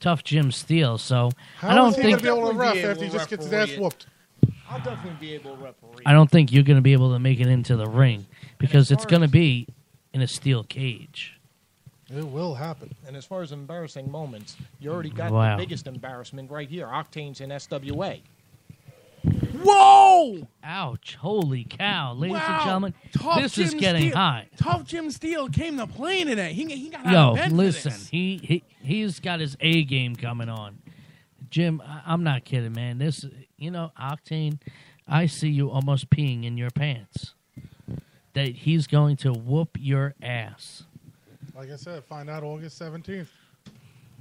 Tough Jim Steele. So I don't think he's going to be able to ref after he just gets his ass whooped. I'll definitely be able to referee. I don't think you're going to be able to make it into the ring because it's going to be in a steel cage. It will happen. And as far as embarrassing moments, you already got the biggest embarrassment right here. Octane's in SWA. Whoa! Ouch. Holy cow. Ladies and gentlemen, this is getting hot. Tough Jim Steele came to play today. He got out of bed. Yo, listen. He's got his A game coming on. Jim, I'm not kidding, man. This, you know, Octane, I see you almost peeing in your pants. That he's going to whoop your ass. Like I said, find out August 17th.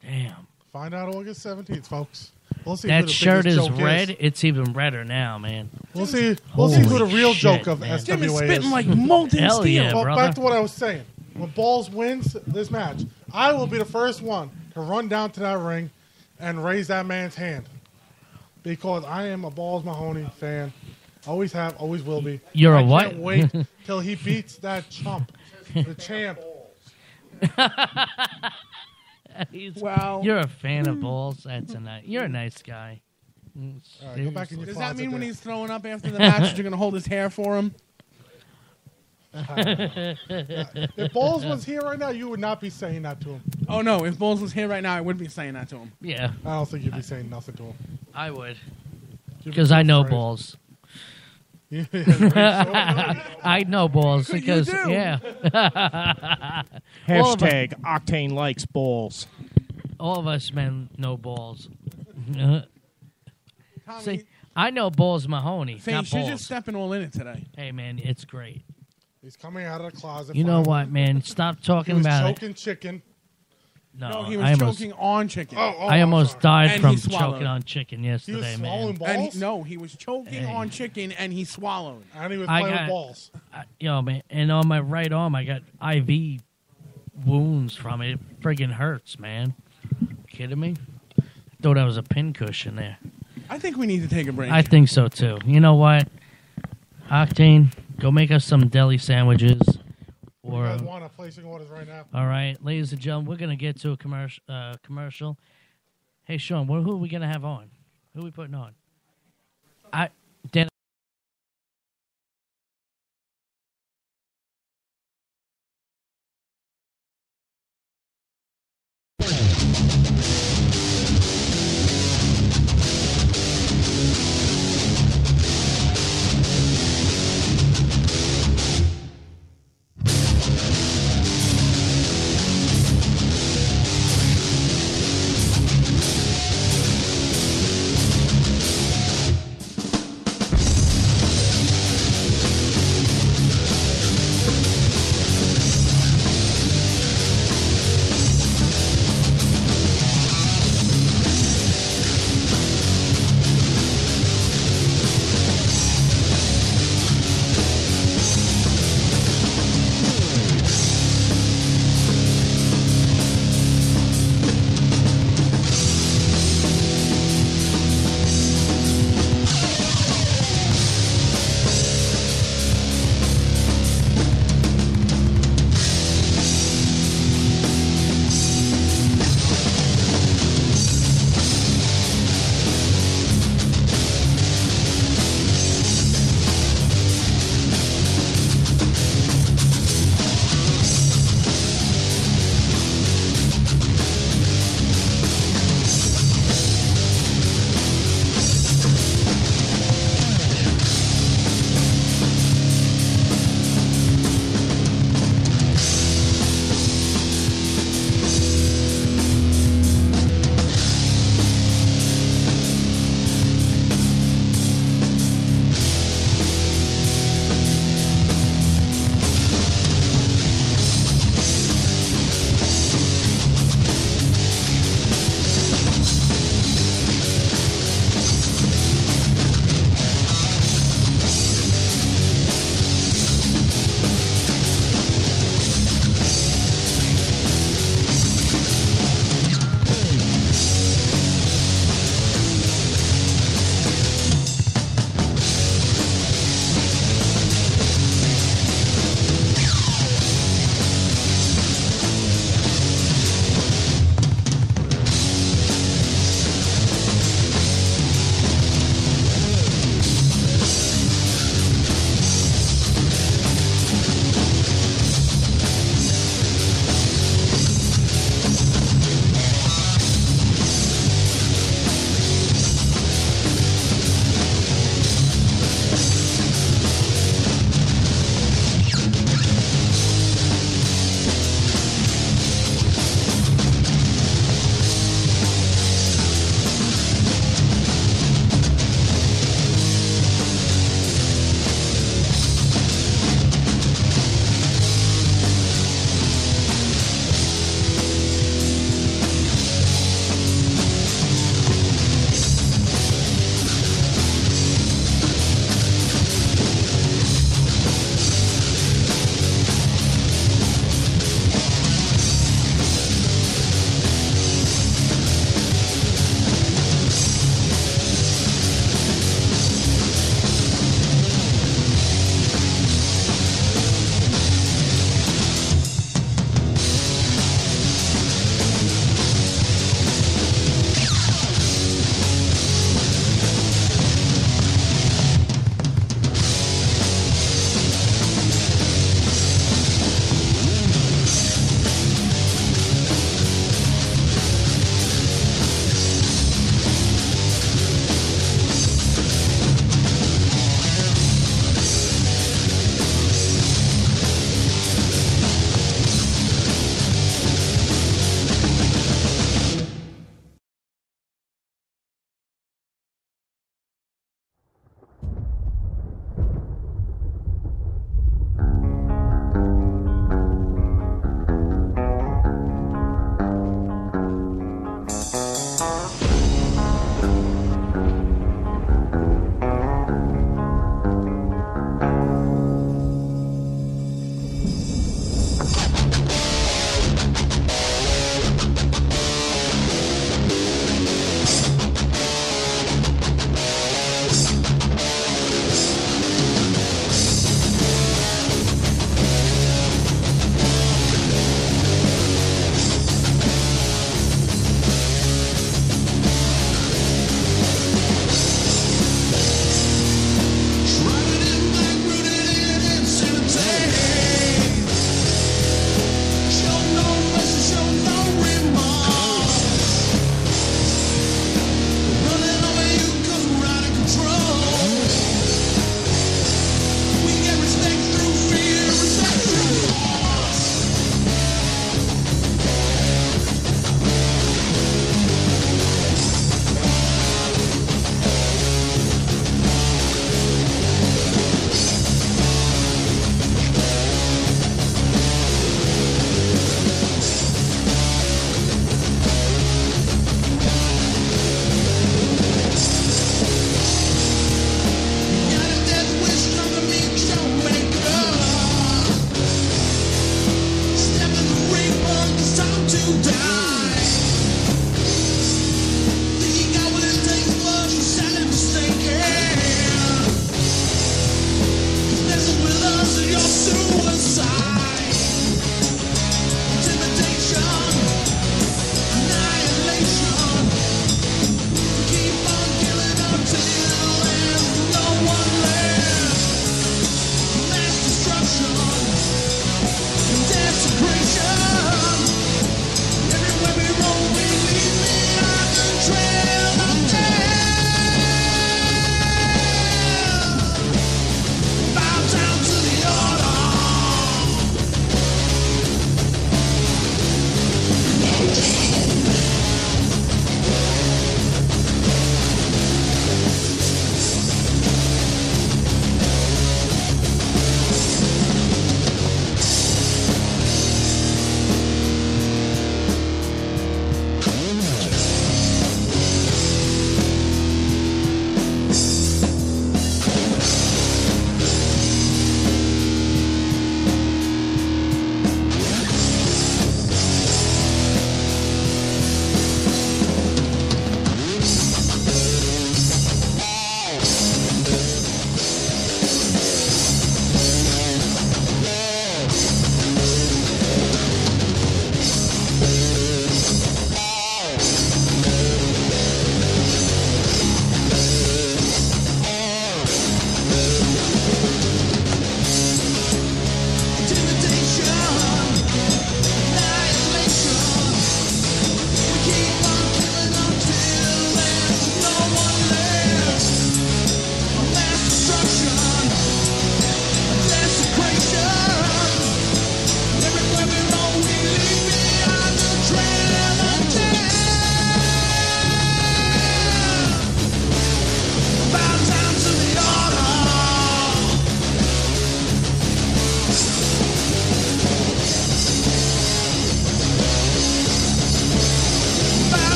Damn. Find out August 17th, folks. We'll see that shirt is red. It's even redder now, man. We'll see. We'll see who the real joke of SWA is. Jim is spitting like molten steel. Yeah, back to what I was saying. When Balls wins this match, I will be the first one to run down to that ring and raise that man's hand because I am a Balls Mahoney fan. Always have, always will be. You're a what? I can't wait till he beats that chump, the champ. Wow. You're a fan of Balls. That's a nice, you're a nice guy. Right, go back in your Does that mean when he's throwing up after the match, you're going to hold his hair for him? If Balls was here right now, you would not be saying that to him. Oh, no. If Balls was here right now, I would be saying that to him. Yeah. I don't think you'd be saying nothing to him. I would. Because I know Balls. Yeah, I know Balls because Hashtag Octane likes Balls. All of us men know Balls. See, I know Balls Mahoney. She's just stepping all in it today. Hey man, it's great. He's coming out of the closet. You know what, man? Stop talking about it. Choking chicken. No, he was choking on chicken. I almost died from choking on chicken yesterday, man. No, he was choking on chicken and he swallowed. And he was playing Balls. Yo, man, and on my right arm, I got IV wounds from it. It friggin' hurts, man. Kidding me? I thought that was a pincushion there. I think we need to take a break. I think so, too. You know what? Octane, go make us some deli sandwiches. Or, you guys want to place orders right now. All right, ladies and gentlemen, we're going to get to a commercial. Hey, Sean, who are we going to have on? Who are we putting on? Dan.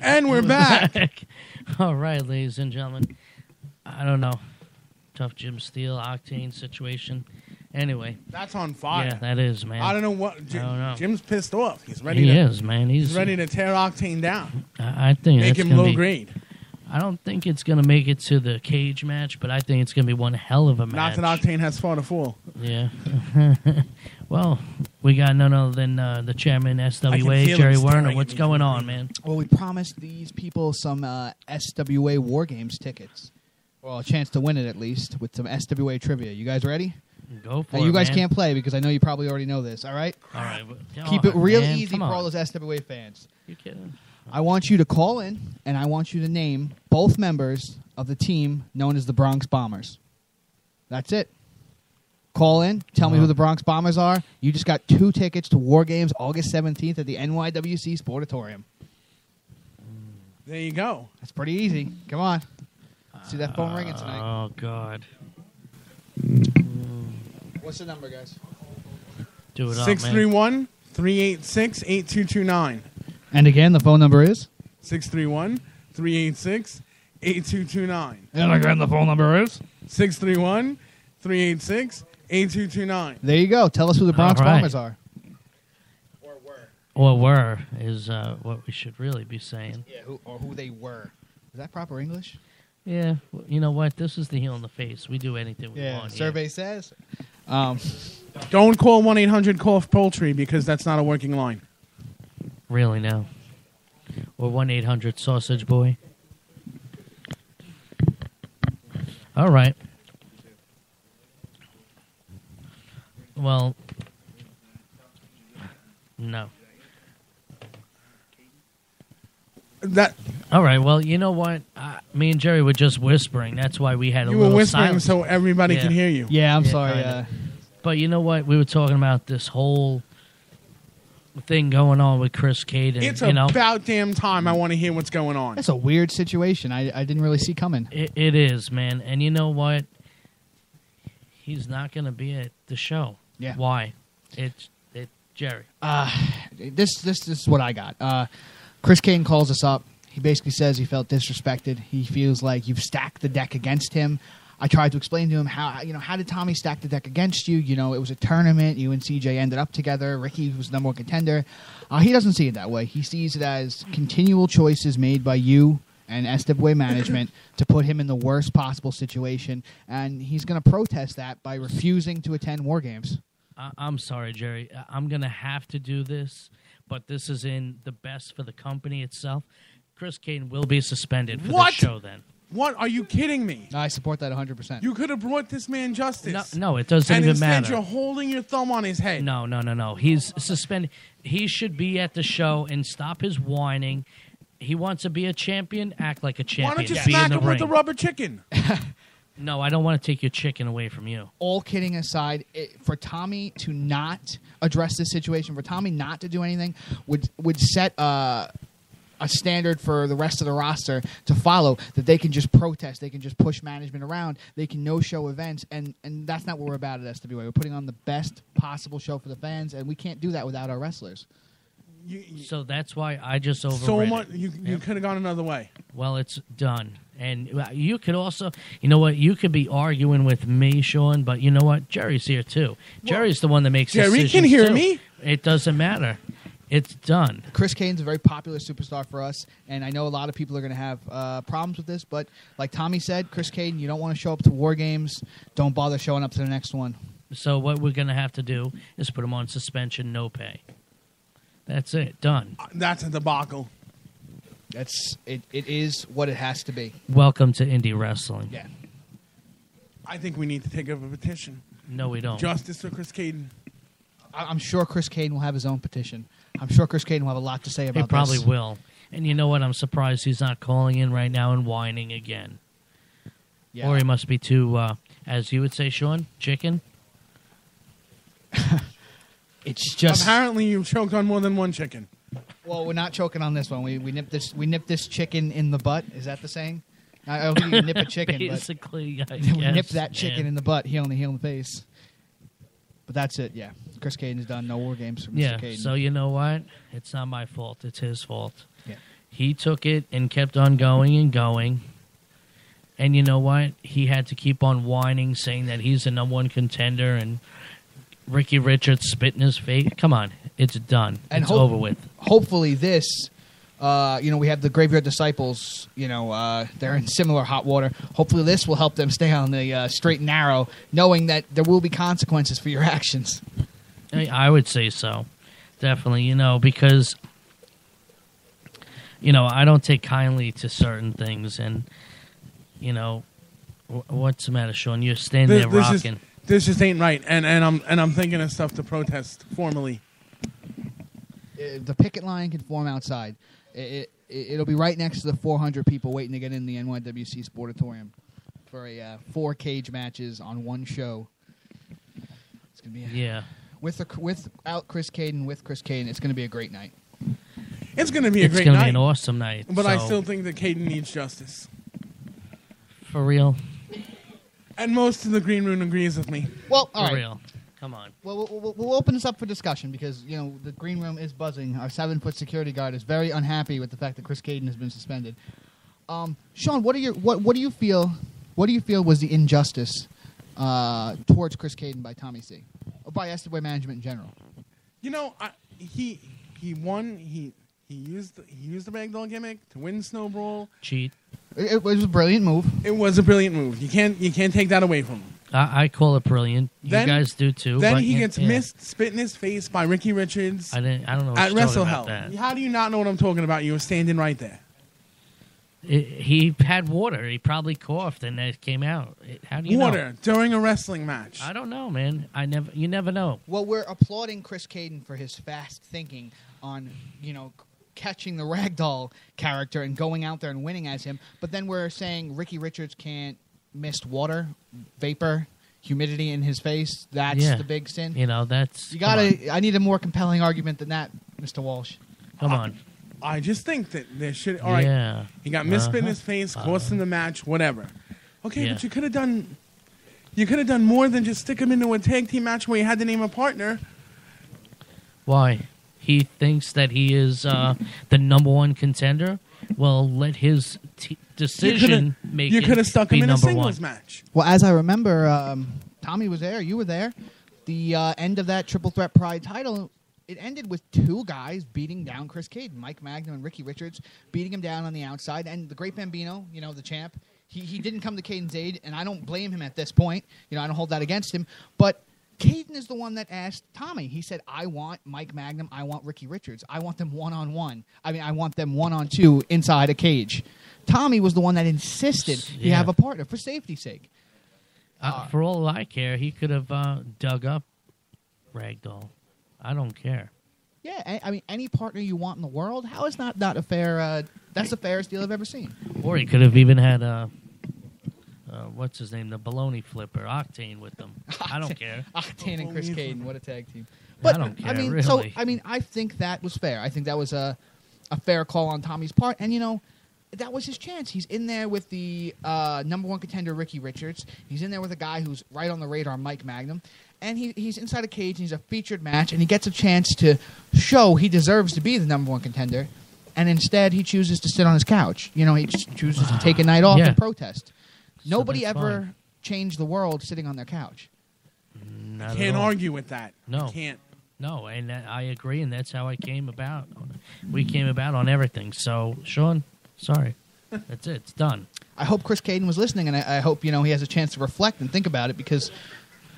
And we're back. All right, ladies and gentlemen. I don't know. Tough Jim Steele, Octane situation. Anyway. That's on fire. Yeah, that is, man. I don't know what. I don't know. Jim's pissed off. He's ready He is, man. He's ready to tear Octane down. I think make him low grade. I don't think it's going to make it to the cage match, but I think it's going to be one hell of a match. Not that Octane has fought a fool. Yeah. Well, we got none other than the chairman, SWA, Jerry Werner. What's going on, man? Well, we promised these people some SWA War Games tickets. Well, a chance to win it, at least, with some SWA trivia. You guys ready? Go for it, you guys can't play because I know you probably already know this, all right? All right. Keep it real easy for all those SWA fans. You kidding? I want you to call in, and I want you to name both members of the team known as the Bronx Bombers. That's it. Call in. Tell me who the Bronx Bombers are. You just got 2 tickets to War Games August 17th at the NYWC Sportatorium. There you go. That's pretty easy. Come on. See that phone ringing tonight. Oh, God. What's the number, guys? Do it 631-386-8229. And again, the phone number is? 631-386-8229. And again, the phone number is? 631-386-8229. There you go. Tell us who the Bronx Bombers are. Or were. Or were is what we should really be saying. Yeah, or who they were. Is that proper English? Yeah. Well, you know what? This is the heel in the face. We do anything we want. Survey says. Don't call 1-800-COUGH-POULTRY because that's not a working line. Really, no. Or 1-800-SAUSAGE-BOY. All right. Well, no. That. All right, well, you know what? Me and Jerry were just whispering. That's why we had a little silence. You were whispering so everybody can hear you. Yeah, I'm sorry. But you know what? We were talking about this whole thing going on with Chris Caden. It's about damn time I want to hear what's going on. That's a weird situation I didn't really see coming. It is, man. And you know what? He's not going to be at the show. Yeah. Why? It Jerry. This is what I got. Chris Caden calls us up. He basically says he felt disrespected. He feels like you've stacked the deck against him. I tried to explain to him how did Tommy stack the deck against you? You know, it was a tournament. You and CJ ended up together. Ricky was number one contender. He doesn't see it that way. He sees it as continual choices made by you and SWA management to put him in the worst possible situation, and he's going to protest that by refusing to attend War Games. I'm sorry, Jerry. I'm going to have to do this, but this is in the best for the company itself. Chris Caden will be suspended for the show then. What? Are you kidding me? No, I support that 100%. You could have brought this man justice. No, it doesn't even matter. And instead you're holding your thumb on his head. No. He's suspended. He should be at the show and stop his whining. He wants to be a champion, act like a champion. Why don't you smack him with the rubber chicken? No, I don't want to take your chicken away from you. All kidding aside, for Tommy to not address this situation, for Tommy not to do anything, would set a standard for the rest of the roster to follow, that they can just protest, they can just push management around, they can no-show events, and that's not what we're about at SWA. We're putting on the best possible show for the fans, and we can't do that without our wrestlers. So that's why I just overread it. You could have gone another way. Well, it's done. And you could also, you know what, you could be arguing with me, Sean, but you know what, Jerry's here too. Jerry's the one that makes decisions. Jerry can hear me. It doesn't matter. It's done. Chris Caden's a very popular superstar for us, and I know a lot of people are going to have problems with this, but like Tommy said, Chris Caden, you don't want to show up to War Games. Don't bother showing up to the next one. So what we're going to have to do is put him on suspension, no pay. That's it. Done. That's a debacle. That's it. It is what it has to be. Welcome to indie wrestling. Yeah. I think we need to take up a petition. No, we don't. Justice for Chris Caden. I'm sure Chris Caden will have his own petition. I'm sure Chris Caden will have a lot to say about this. He probably will. And you know what? I'm surprised he's not calling in right now and whining again. Yeah. Or he must be too, as you would say, Sean, chicken. It's just... Apparently you've choked on more than one chicken. Well, we're not choking on this one. We nip this chicken in the butt. Is that the saying? I don't think you nip a chicken. Basically, but I guess. We nip that chicken in the butt, heel in the face. But that's it, yeah. Chris Caden has done no War Games for Mr. Caden. Yeah, so you know what? It's not my fault. It's his fault. Yeah. He took it and kept on going and going. And you know what? He had to keep on whining, saying that he's the number one contender and Ricky Richards spit in his face. Come on. It's done. And it's over with. Hopefully this... we have the Graveyard Disciples, they're in similar hot water. Hopefully this will help them stay on the straight and narrow, knowing that there will be consequences for your actions. I would say so. Definitely, because, I don't take kindly to certain things. And, what's the matter, Sean? You're standing there rocking. This just ain't right. And I'm thinking of stuff to protest formally. The picket line can form outside. It'll be right next to the 400 people waiting to get in the NYWC Sportatorium for a 4 cage matches on one show. It's gonna be without Chris Caden, with Chris Caden, it's gonna be a great night. It's gonna be a great night. It's gonna be an awesome night. But I still think that Caden needs justice. For real. And most of the green room agrees with me. Well, all right. For real. Come on. Well, we'll open this up for discussion because, the green room is buzzing. Our 7-foot security guard is very unhappy with the fact that Chris Caden has been suspended. Sean, what do you feel was the injustice towards Chris Caden by Tommy C? Or by SWA management in general? He won. He used the ragdoll gimmick to win Snow Brawl. Cheat. It was a brilliant move. It was a brilliant move. You can't take that away from him. I call it brilliant. You guys do too. Then he gets missed, spit in his face by Ricky Richards. I don't know what you're talking about. At Wrestle Hell. How do you not know what I'm talking about? You were standing right there. He had water. He probably coughed and it came out. How do you know? Water during a wrestling match. I don't know, man. You never know. Well, we're applauding Chris Caden for his fast thinking on, catching the ragdoll character and going out there and winning as him. But then we're saying Ricky Richards can't. Missed water, vapor, humidity in his face. That's the big sin. You gotta. I need a more compelling argument than that, Mr. Walsh. Come on. I just think that there should. All right. Yeah. He got misspit in his face, costing the match, whatever. Okay, but you could have done. You could have done more than just stick him into a tag team match where you had to name a partner. Why? He thinks that he is the number one contender. Well, let his decision make it. You could have stuck him in a singles match. Well, as I remember, Tommy was there. You were there. The end of that Triple Threat Pride title, it ended with two guys beating down Chris Caden, Mike Magnum and Ricky Richards, beating him down on the outside. And the Great Bambino, you know, the champ, he didn't come to Caden's aid, and I don't blame him at this point. You know, I don't hold that against him. But Caden is the one that asked Tommy. He said, I want Mike Magnum. I want Ricky Richards. I want them one-on-one. I mean, I want them one-on-two inside a cage. Tommy was the one that insisted he have a partner for safety's sake. For all I care, he could have dug up Ragdoll. I don't care. Yeah, I mean, any partner you want in the world, how is that not a fair... that's the fairest deal I've ever seen. Or he could have even had... what's his name? The baloney flipper, Octane, with them. I don't care. Octane and Chris Caden, what a tag team! But I don't care. I mean, really. So I mean, I think that was fair. I think that was a fair call on Tommy's part, and you know, that was his chance. He's in there with the number one contender, Ricky Richards. He's in there with a guy who's right on the radar, Mike Magnum, and he's inside a cage. And he's a featured match, and he gets a chance to show he deserves to be the number one contender. And instead, he chooses to sit on his couch. You know, he chooses to take a night off and protest. Nobody ever changed the world sitting on their couch. Not can't argue with that. No. You can't. No, and I agree, and that's how I came about. We came about on everything. So, Sean, sorry. That's it. It's done. I hope Chris Caden was listening, and I hope, you know, he has a chance to reflect and think about it, because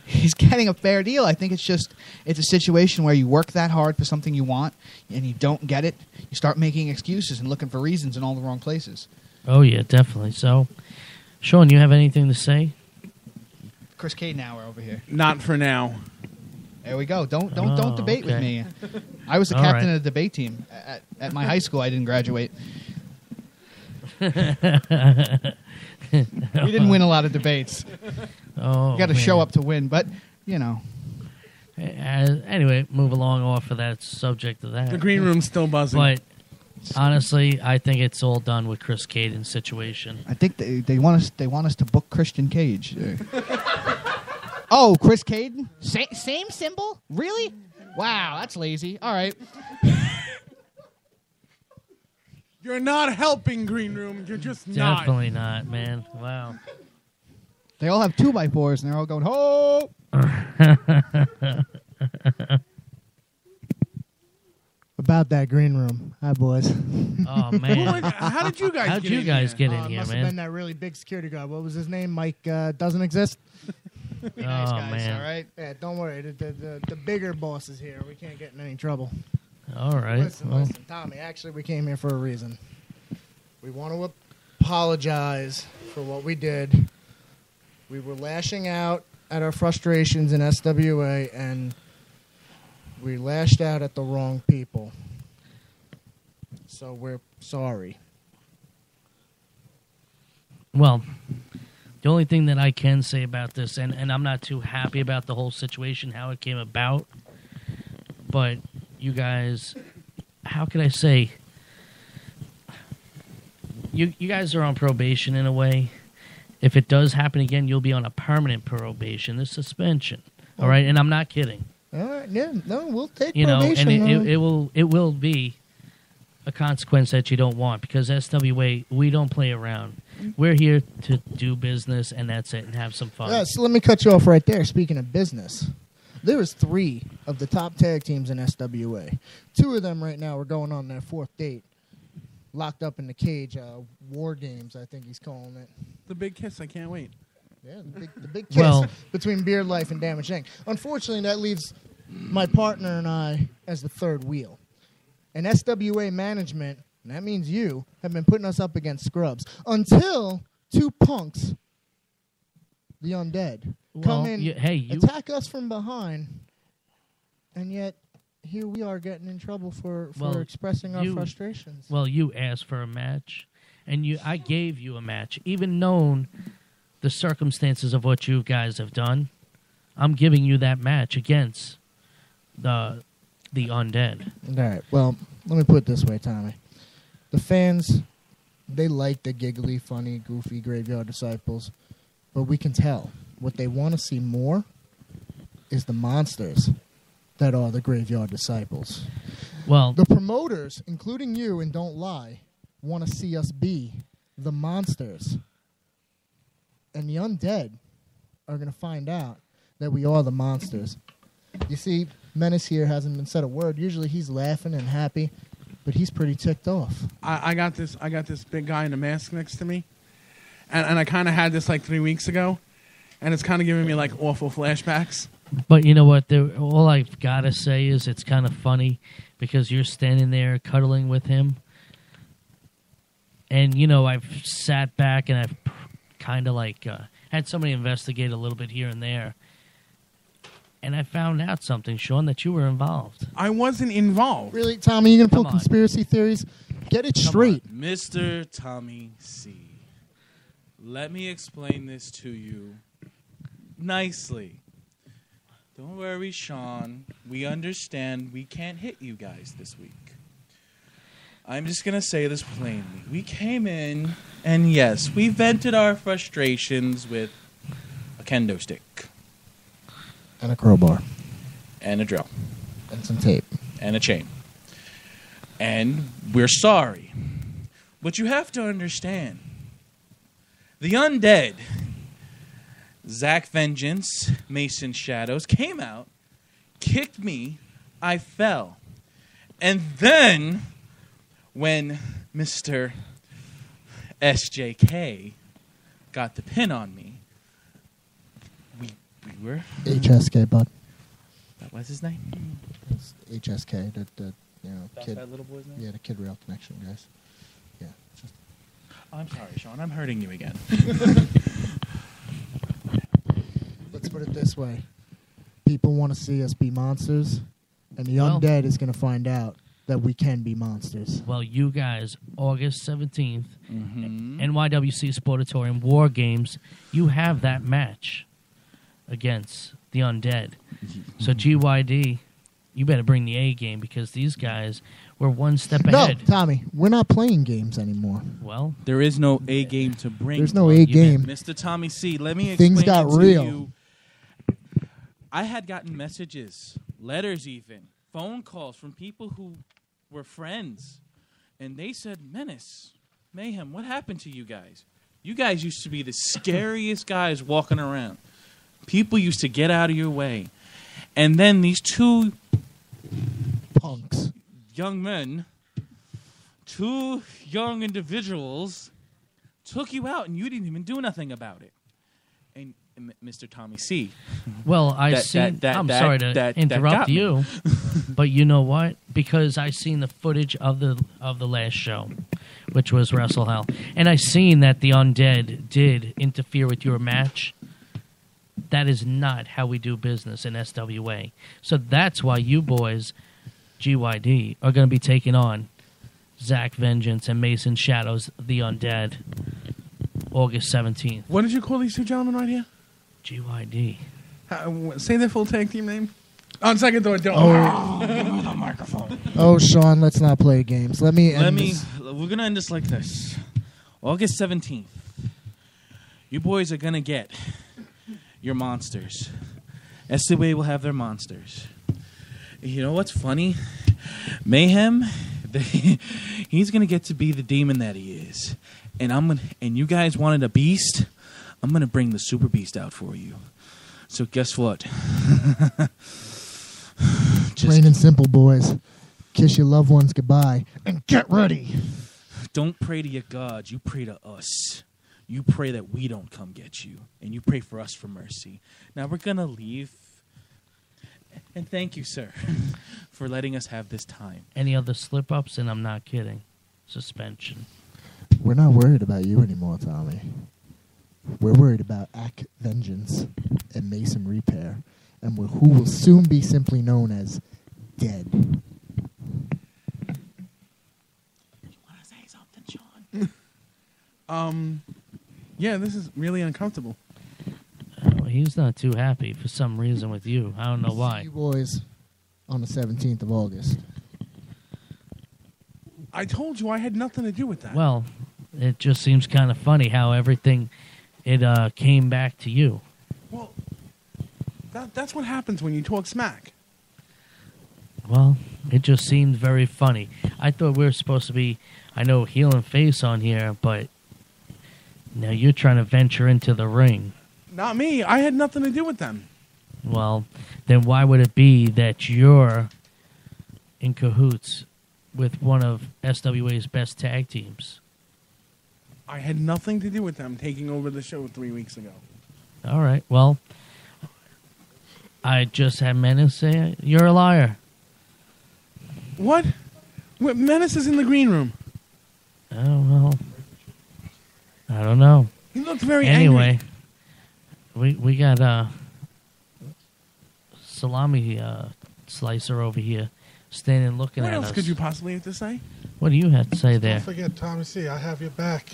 he's getting a fair deal. I think it's just a situation where you work that hard for something you want, and you don't get it. You start making excuses and looking for reasons in all the wrong places. Oh, yeah, definitely. So... Sean, you have anything to say? Chris Caden hour over here. Not for now. There we go. Don't debate with me. I was the captain of the debate team at my high school. I didn't graduate. We didn't win a lot of debates. Oh, you got to show up to win, but you know. Anyway, move along off of that subject of that. The green room's still buzzing. But honestly, I think it's all done with Chris Caden's situation. I think they want us to book Christian Cage. Oh, Chris Caden? Same symbol? Really? Wow, that's lazy. All right. You're not helping, Green Room. You're just not. Definitely not, man. Wow. They all have 2x4s, and they're all going, ho! About that green room. Hi, boys. Oh, man. How did you guys get in here, man? Must have been that really big security guard. What was his name? Mike doesn't exist? Nice guys, man. All right? Yeah, don't worry. The bigger boss is here. We can't get in any trouble. All right. Listen, Tommy, actually, we came here for a reason. We want to apologize for what we did. We were lashing out at our frustrations in SWA, and... we lashed out at the wrong people. So we're sorry. Well, the only thing that I can say about this, and I'm not too happy about the whole situation, how it came about, but you guys, how can I say, you guys are on probation in a way. If it does happen again, you'll be on a permanent probation, the suspension. All right, and I'm not kidding. All right, yeah, no, we'll take probation. You know, and it will be a consequence that you don't want, because SWA, we don't play around. We're here to do business, and that's it, and have some fun. Yeah, so let me cut you off right there. Speaking of business, there was 3 of the top tag teams in SWA. 2 of them right now are going on their 4th date, locked up in the cage. War Games, I think he's calling it. The Big Kiss, I can't wait. Yeah, the big kiss between Beard Life and Damage Inc. Unfortunately, that leaves my partner and I as the third wheel. And SWA management, and that means you, have been putting us up against scrubs until 2 punks, the Undead, come in, attack us from behind, and yet here we are getting in trouble for expressing our frustrations. Well, you asked for a match, and I gave you a match, even known... the circumstances of what you guys have done, I'm giving you that match against the Undead. All right. Well, let me put it this way, Tommy. The fans, they like the giggly, funny, goofy Graveyard Disciples, but we can tell what they want to see more is the monsters, that are the Graveyard Disciples. Well, the promoters, including you and Don't Lie, want to see us be the Monsters. And the Undead are going to find out that we are the Monsters. You see, Menace here hasn't been said a word. Usually he's laughing and happy, but he's pretty ticked off. I got this big guy in a mask next to me, and I kind of had this like 3 weeks ago, and it's kind of giving me like awful flashbacks. But you know what? All I've got to say is it's kind of funny because you're standing there cuddling with him. And, you know, I've sat back and I've kind of like had somebody investigate a little bit here and there. And I found out something, Sean, that you were involved. I wasn't involved. Really, Tommy? You're going to pull conspiracy theories? Get it straight. Mr. Tommy C., let me explain this to you nicely. Don't worry, Sean. We understand we can't hit you guys this week. I'm just going to say this plainly. We came in, and yes, we vented our frustrations with a kendo stick. And a crowbar. And a drill. And some tape. And a chain. And we're sorry. But you have to understand, the Undead, Zack Vengeance, Mason Shadows, came out, kicked me, I fell. And then, when Mr. SJK got the pin on me, we were... HSK, bud. That was his name? That's HSK, the you know, that's kid. That little boy's name? Yeah, the Kid Rail Connection, guys. Yeah. Just... I'm sorry, Sean, I'm hurting you again. Let's put it this way. People want to see us be monsters, and the Undead is going to find out that we can be monsters. Well, you guys, August 17th, NYWC Sportatorium, War Games, you have that match against the Undead. So, GYD, you better bring the A game because these guys were one step ahead. No, Tommy, we're not playing games anymore. Well, there is no A game to bring. There's no A game. Mr. Tommy C., let me explain things got real. You. I had gotten messages, letters even, phone calls from people who were friends, and they said, Menace, Mayhem, what happened to you guys? You guys used to be the scariest guys walking around. People used to get out of your way. And then these two punks, young men, two young individuals took you out, and you didn't even do nothing about it. And Mr. Tommy C. Well, I'm sorry to interrupt you, but you know what? Because I seen the footage of the last show, which was Wrestle Hell, and I seen that the Undead did interfere with your match. That is not how we do business in SWA. So that's why you boys, GYD, are going to be taking on Zack Vengeance and Mason Shadows, the Undead, August 17th. What did you call these two gentlemen right here? GYD. Say their full tag team name. On second door, don't. Oh, give me the microphone. Oh, Sean, let's not play games. Let me end this. We're going to end this like this. August 17th. You boys are going to get your monsters. SWA will have their monsters. You know what's funny? Mayhem, he's gonna get to be the demon that he is, and you guys wanted a beast. I'm gonna bring the super beast out for you. So guess what? Plain and simple, boys. Kiss your loved ones goodbye and get ready. Don't pray to your gods. You pray to us. You pray that we don't come get you, and you pray for us for mercy. Now we're going to leave, and thank you, sir, for letting us have this time. Any other slip-ups, and I'm not kidding, suspension. We're not worried about you anymore, Tommy. We're worried about Act Vengeance and Mason Repair, and who will soon be simply known as Dead. Did you want to say something, Sean? Yeah, this is really uncomfortable. Oh, he's not too happy for some reason with you. I don't know why. See you boys on the 17th of August. I told you I had nothing to do with that. Well, it just seems kind of funny how everything, it came back to you. Well, that's what happens when you talk smack. Well, it just seemed very funny. I thought we were supposed to be, I know, Heel and Face on here, but now you're trying to venture into the ring. Not me. I had nothing to do with them. Well, then why would it be that you're in cahoots with one of SWA's best tag teams? I had nothing to do with them taking over the show 3 weeks ago. All right. Well, I just had Menace say you're a liar. What? Menace is in the green room. Oh, well. I don't know. He looked very angry. Anyway, we got salami slicer over here standing looking at us. What else could you possibly have to say? What do you have to say there? Don't forget, Tommy C, I have your back.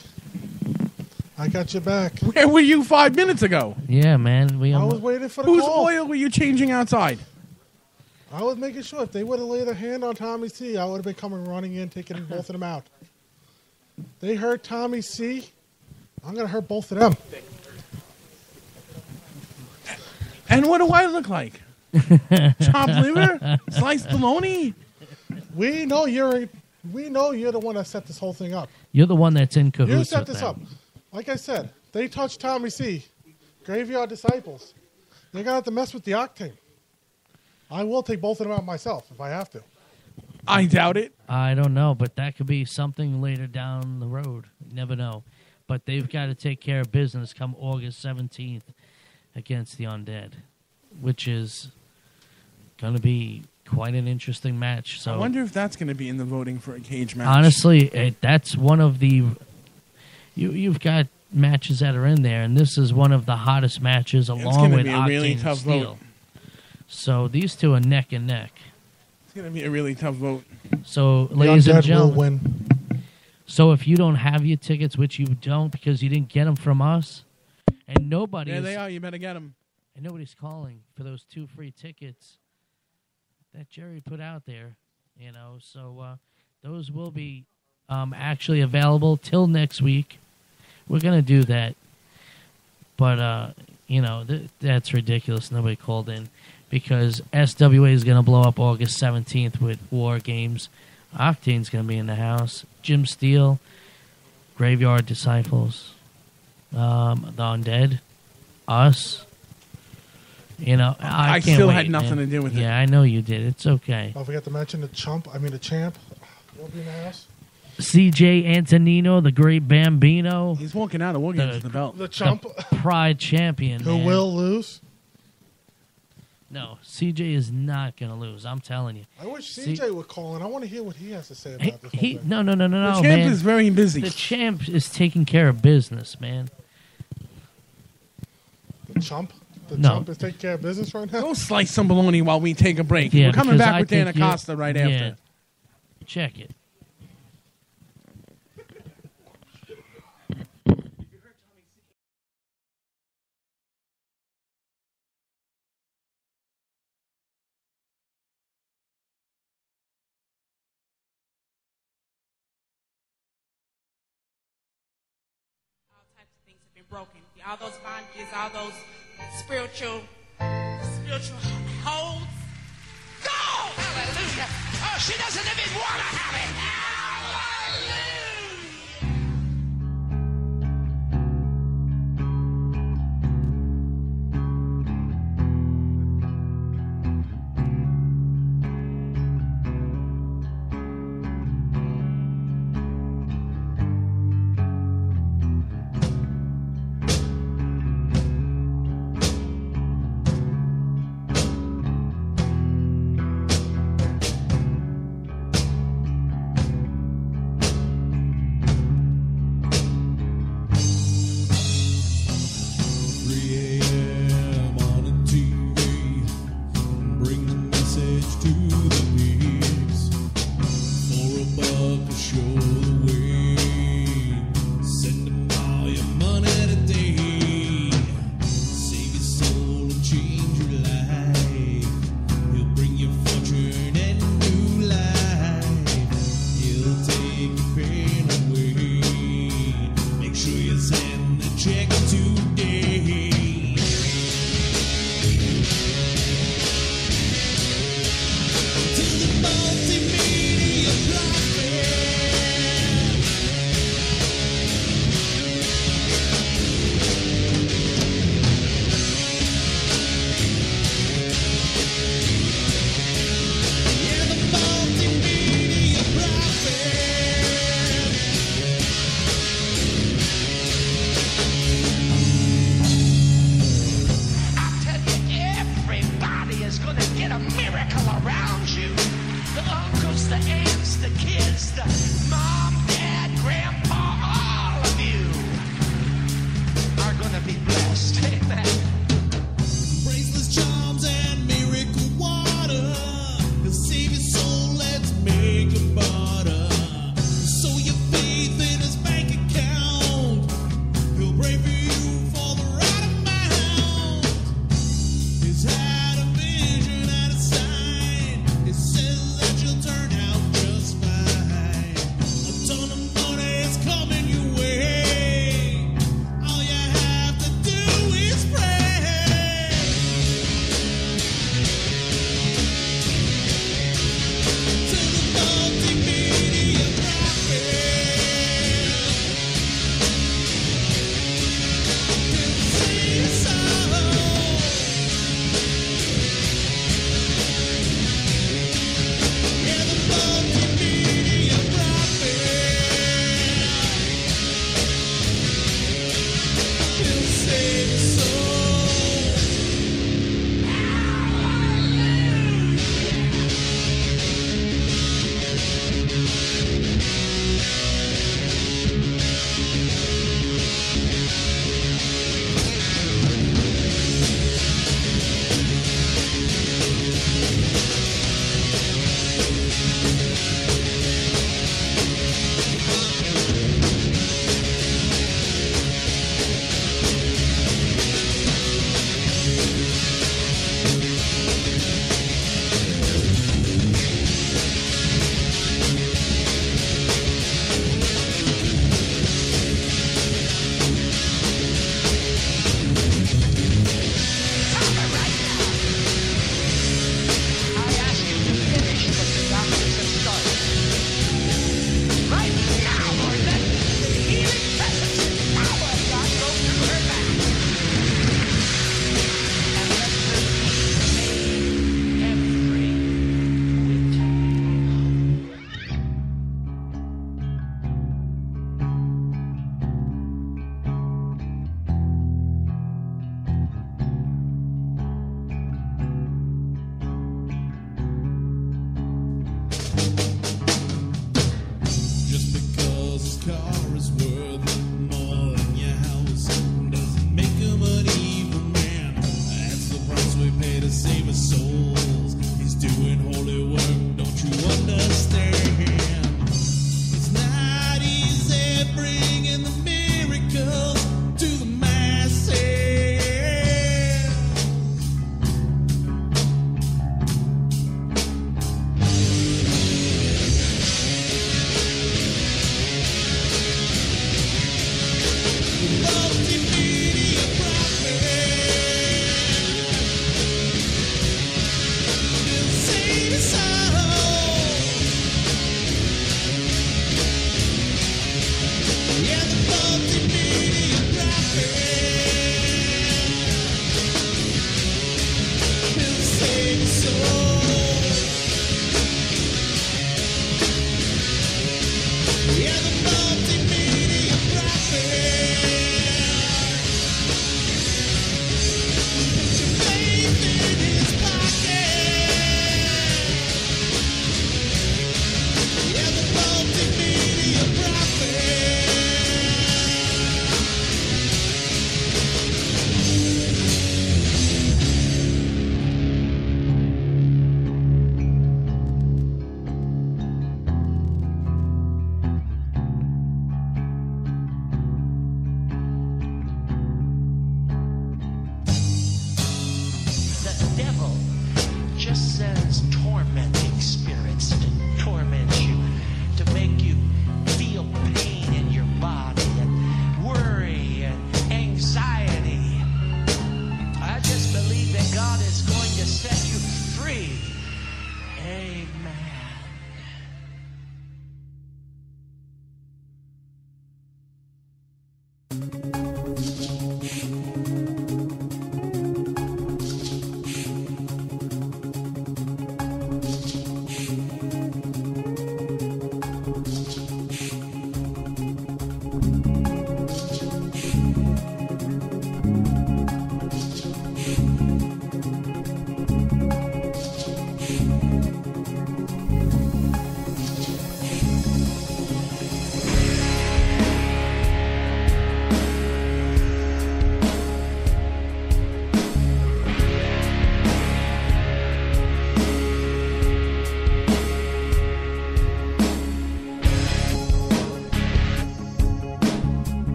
I got your back. Where were you 5 minutes ago? Yeah, man. I was waiting for the call. Whose oil were you changing outside? I was making sure if they would have laid a hand on Tommy C, I would have been coming running in, taking both of them out. They hurt Tommy C. I'm going to hurt both of them. And what do I look like? Chopped liver? Sliced bologna? We know you're the one that set this whole thing up. You're the one that's in cahoots. You set this up. Like I said, they touched Tommy C. Graveyard Disciples. They're going to have to mess with the Octane. I will take both of them out myself if I have to. I doubt it. I don't know, but that could be something later down the road. You never know. But they've got to take care of business come August 17th against the Undead, which is going to be quite an interesting match. So I wonder if that's going to be in the voting for a cage match. Honestly, that's one of the... You've got matches that are in there, and this is one of the hottest matches along with Octane really tough and Steel. Vote. So these two are neck and neck. It's going to be a really tough vote. So, ladies and gentlemen... Win. So if you don't have your tickets, which you don't because you didn't get them from us, and nobody... There they are. You better get them. And nobody's calling for those 2 free tickets that Jerry put out there, you know. So those will be actually available till next week. We're going to do that. But, you know, that's ridiculous. Nobody called in because SWA is going to blow up August 17th with War Games. Octane's going to be in the house. Jim Steele, Graveyard Disciples, The Undead, us. You know, I can't still wait, had nothing to do with it. Yeah, I know you did. It's okay. I forgot to mention the champ. Will be in the house. CJ Antonino, the great Bambino. He's walking out of War Games with the belt. The champ, the Pride champion. Who will lose? No, CJ is not going to lose. I'm telling you. I wish CJ would call in. I want to hear what he has to say about this. No, the champ is very busy. The champ is taking care of business, man. The chump? The chump is taking care of business right now? Go slice some bologna while we take a break. Yeah, we're coming back with Dan Acosta right after. Check it. Broken. All those bondages, all those spiritual holds. Go! Hallelujah! Oh, she doesn't even want to have it.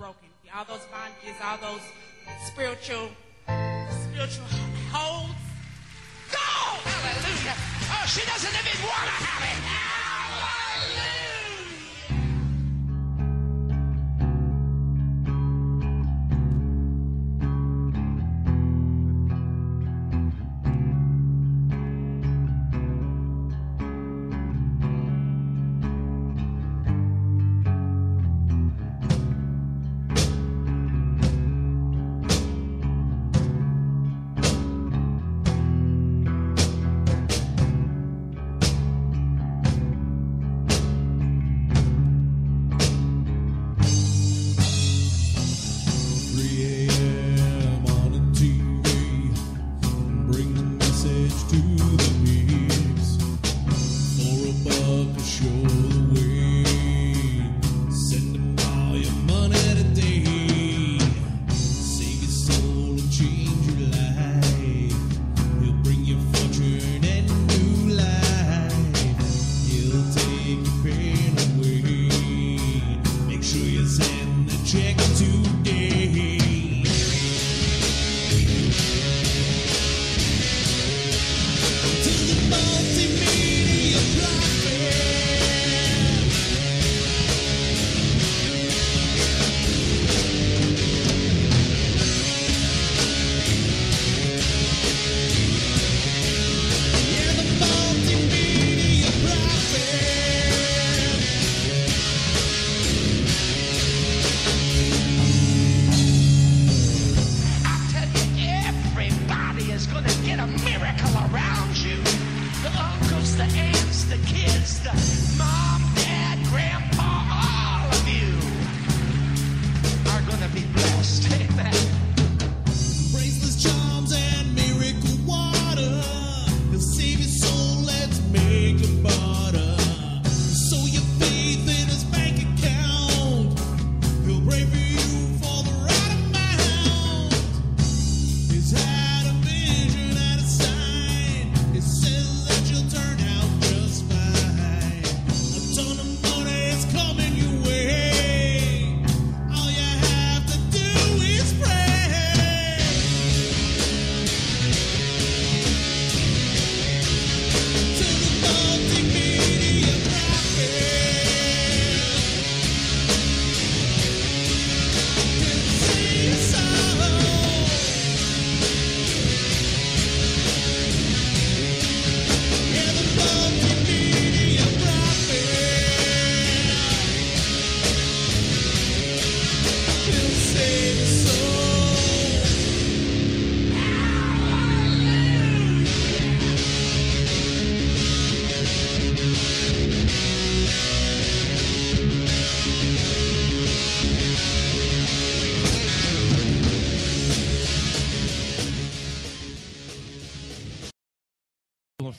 broken. All those bondages, all those spiritual holds. Go! Hallelujah! Oh, she doesn't even want to have it. Hallelujah!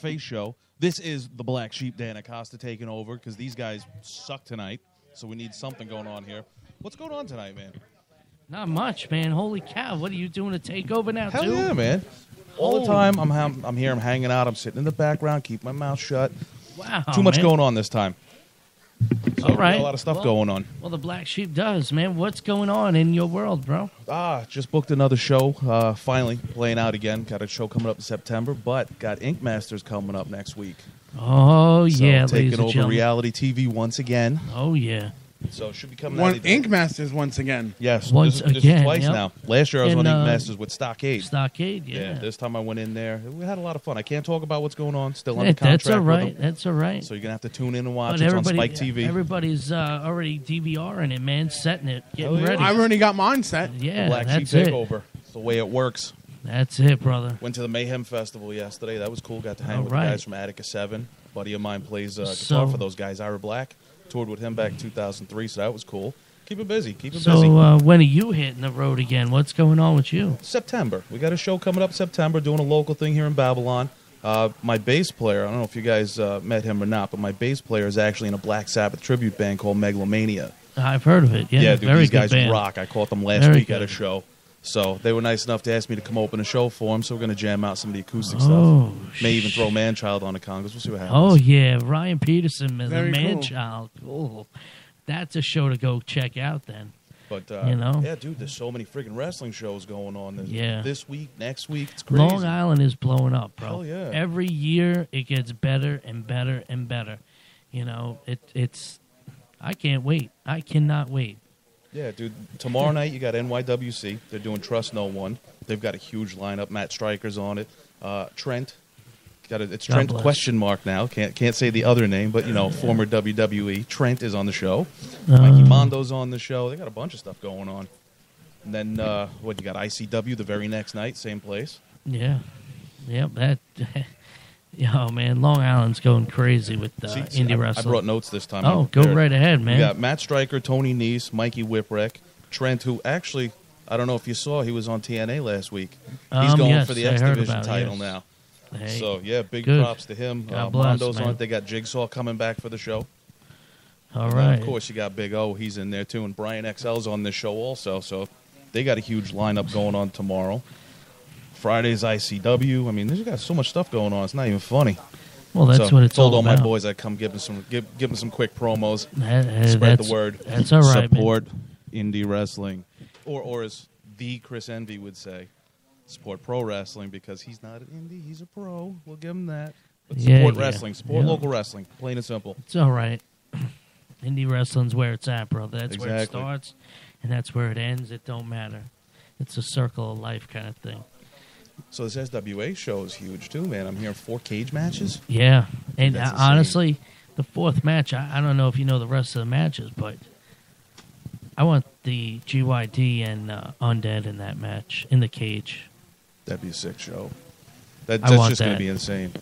Face show. This is the Black Sheep, Dan Acosta, taking over because these guys suck tonight, so we need something going on here. What's going on tonight, man? Not much, man. Holy cow. What are you doing to take over now, Hell dude? Yeah, man. All the time I'm here, I'm hanging out, I'm sitting in the background, keep my mouth shut. Wow, too much going on this time. So all right. A lot of stuff going on. Well, the Black Sheep does, man. What's going on in your world, bro? Just booked another show. Finally, playing out again. Got a show coming up in September, but got Ink Masters coming up next week. Oh, so yeah, taking over gentlemen. Reality TV once again. Oh, yeah. So it should be coming out. Ink Masters once again. Yes. Once this is twice now. Last year I was on Ink Masters with Stockade. Stockade, yeah. This time I went in there. We had a lot of fun. I can't talk about what's going on. Still under contract. That's all right. That's all right. So you're going to have to tune in and watch. It's on Spike TV. Everybody's already DVRing it, man. Setting it. Getting ready. I've already got mine set. Yeah, Black Sheep Takeover. It's the way it works. That's it, brother. Went to the Mayhem Festival yesterday. That was cool. Got to hang with the guys from Attica 7. A buddy of mine plays guitar for those guys. Ira Black. Toured with him back in 2003, so that was cool. Keep him busy. Keep him busy. So when are you hitting the road again? What's going on with you? September. We got a show coming up September, doing a local thing here in Babylon. My bass player, I don't know if you guys met him or not, but my bass player is actually in a Black Sabbath tribute band called Megalomania. I've heard of it. Yeah, dude, very these guys band. Rock. I caught them last week at a show. So they were nice enough to ask me to come open a show for them, so we're going to jam out some of the acoustic stuff. May even throw Manchild on the congas. We'll see what happens. Oh, yeah. Ryan Peterson as a Manchild. Cool. That's a show to go check out then. But, you know? Yeah, dude, there's so many freaking wrestling shows going on this week, next week. It's crazy. Long Island is blowing up, bro. Hell yeah. Every year it gets better and better and better. You know, it's I can't wait. I cannot wait. Yeah, dude. Tomorrow night you got NYWC. They're doing Trust No One. They've got a huge lineup. Matt Stryker's on it. Trent. It's God Trent bless. Question mark now. Can't say the other name, but, you know, former WWE. Trent is on the show. Mikey Mondo's on the show. They got a bunch of stuff going on. And then, you got ICW the very next night, same place. Yeah. Yeah, that... Oh, man, Long Island's going crazy with indie wrestling. I brought notes this time. Oh, go right ahead, man. We got Matt Stryker, Tony Nese, Mikey Whipwreck, Trent, who actually, I don't know if you saw, he was on TNA last week. He's going for the X Division title now. Hey, so, yeah, big props to him. Mondo's on it. They got Jigsaw coming back for the show. All right. Of course, you got Big O. He's in there, too. And Brian XL's on this show also. So, they got a huge lineup going on tomorrow. Friday's ICW. I mean, there's got so much stuff going on. It's not even funny. Well, that's what it's all about. Told all my boys I'd come give them some quick promos. Spread the word. That's all right, support man. Indie wrestling. Or as the Chris Envy would say, support pro wrestling, because he's not an indie, he's a pro. We'll give him that. But support wrestling. Support local wrestling. Plain and simple. It's all right. Indie wrestling's where it's at, brother. That's where it starts, and that's where it ends. It don't matter. It's a circle of life kind of thing. So this SWA show is huge, too, man. I'm hearing 4 cage matches. Yeah, and honestly, the 4th match, I don't know if you know the rest of the matches, but I want the GYD and Undead in that match, in the cage. That'd be a sick show. That's just going to be insane.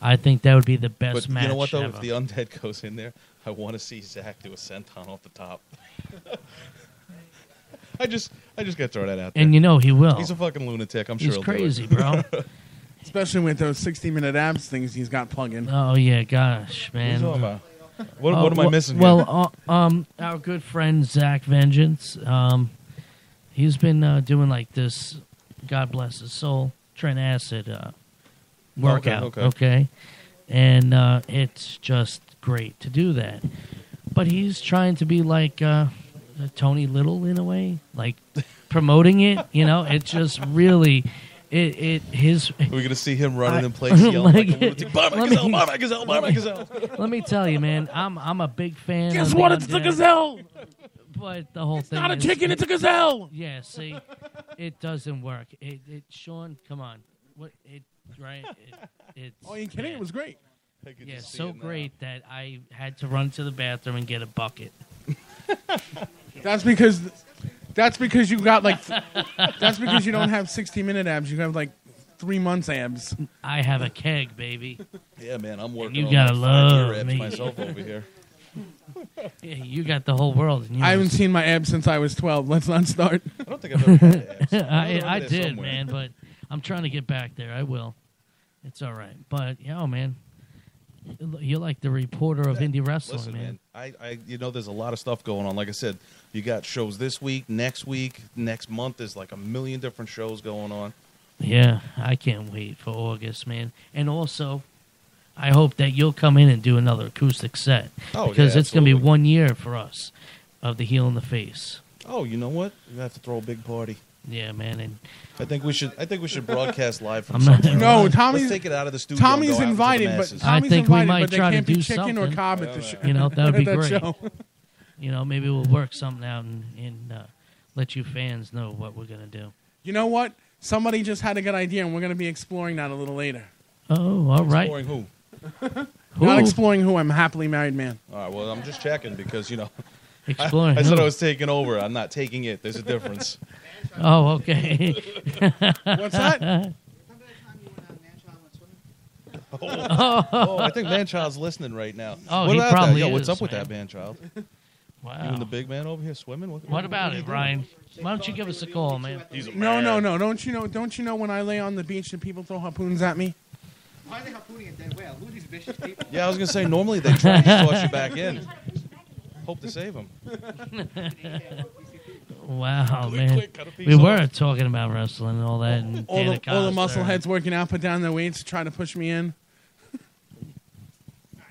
I think that would be the best match. You know what, though? Ever. If the Undead goes in there, I want to see Zack do a senton off the top. I just got to throw that out there. And you know he will. He's a fucking lunatic. I'm sure he's crazy, bro. Especially with those 16-minute abs things he's got plugging. Oh yeah, gosh, man. What am I missing? Well, our good friend Zack Vengeance, he's been doing like this. God bless his soul. Trent Acid workout. Okay. And it's just great to do that. But he's trying to be like. Tony Little in a way, like promoting it, you know. It just really, we're gonna see him running in place, yelling like buy my gazelle. Let me tell you, man, I'm a big fan. Guess what? It's the gazelle. But the whole thing. It's not a chicken. It's a gazelle. Yeah. See, it doesn't work. Sean, come on. What? It right? Oh, you kidding? It was great. Yeah, so great that I had to run to the bathroom and get a bucket. That's because you got like. That's because you don't have 60-minute abs. You have like 3 months abs. I have a keg, baby. Yeah, man, I'm working. And you gotta love abs myself over here. Yeah, you got the whole world. I haven't seen my abs since I was 12. Let's not start. I don't think I've ever had abs. I did, somewhere. Man, but I'm trying to get back there. I will. It's all right, but man. You're like the reporter of indie wrestling, listen, man. I there's a lot of stuff going on. Like I said, you got shows this week, next month. There's like a million different shows going on. Yeah, I can't wait for August, man. And also, I hope that you'll come in and do another acoustic set. Oh, because it's going to be 1 year for us of the Heel in the Face. Oh, you know what? You have to throw a big party. Yeah, man. And I think we should broadcast live from somewhere. No, Let's take it out of the studio. Tommy's invited, but they can't be chicken or cob at the show. You know, that would be great. You know, maybe we'll work something out and let you fans know what we're gonna do. You know what? Somebody just had a good idea, and we're gonna be exploring that a little later. Oh, all right. Exploring who? Not exploring who. I'm a happily married man. All right. Well, I'm just checking because exploring. I said I was taking over. I'm not taking it. There's a difference. Oh, okay. What's that? Remember that time you went on Manchild and swimming? Oh, I think Manchild's listening right now. Oh, he probably is. Yo, what's up with that, Manchild? Wow. You and the big man over here swimming? What about it, Ryan? Why don't you give us a call, man? He's a man. No. Don't you know when I lay on the beach and people throw harpoons at me? Why are they harpooning it that well? Who are these vicious people? Yeah, I was going to say, normally they try to toss you back in. Hope to save them. Wow, man. We were talking about wrestling and all that. And all the muscle heads working out, put down their weights, trying to push me in.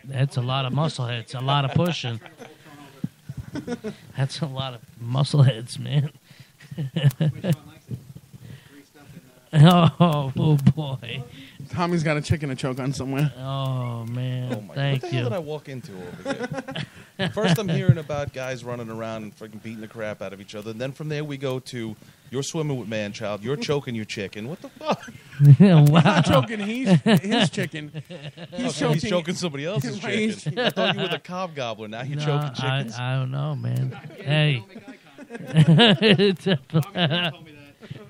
That's a lot of muscle heads, a lot of pushing. That's a lot of muscle heads, man. Oh boy. Tommy's got a chicken to choke on somewhere. Oh, man. Oh, my Thank God. What the hell did I walk into over here? First, I'm hearing about guys running around and freaking beating the crap out of each other. And then from there, we go to you're swimming with Manchild. You're choking your chicken. What the fuck? Wow. He's not choking his chicken. He's choking somebody else's chicken. I thought you were the hobgoblin. Now you're choking chickens. I don't know, man. Hey.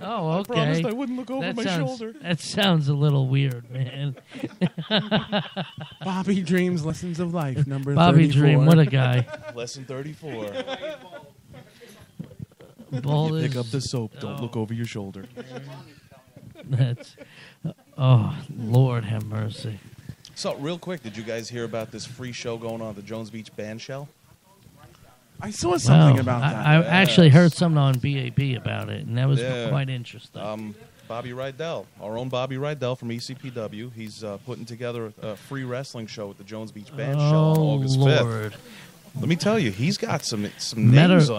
Oh, okay. I promised I wouldn't look over my shoulder. That sounds a little weird, man. Bobby Dreams, Lessons of Life, number Bobby 34. Dream, what a guy. Lesson 34. You pick up the soap. Don't look over your shoulder. That's. Oh, Lord have mercy. So, real quick, did you guys hear about this free show going on at the Jones Beach Bandshell? I saw something about that. I actually heard something on BAB about it, and that was quite interesting. Bobby Rydell, our own Bobby Rydell from ECPW, he's putting together a free wrestling show at the Jones Beach Bandshell on August 5th. Let me tell you, he's got some names on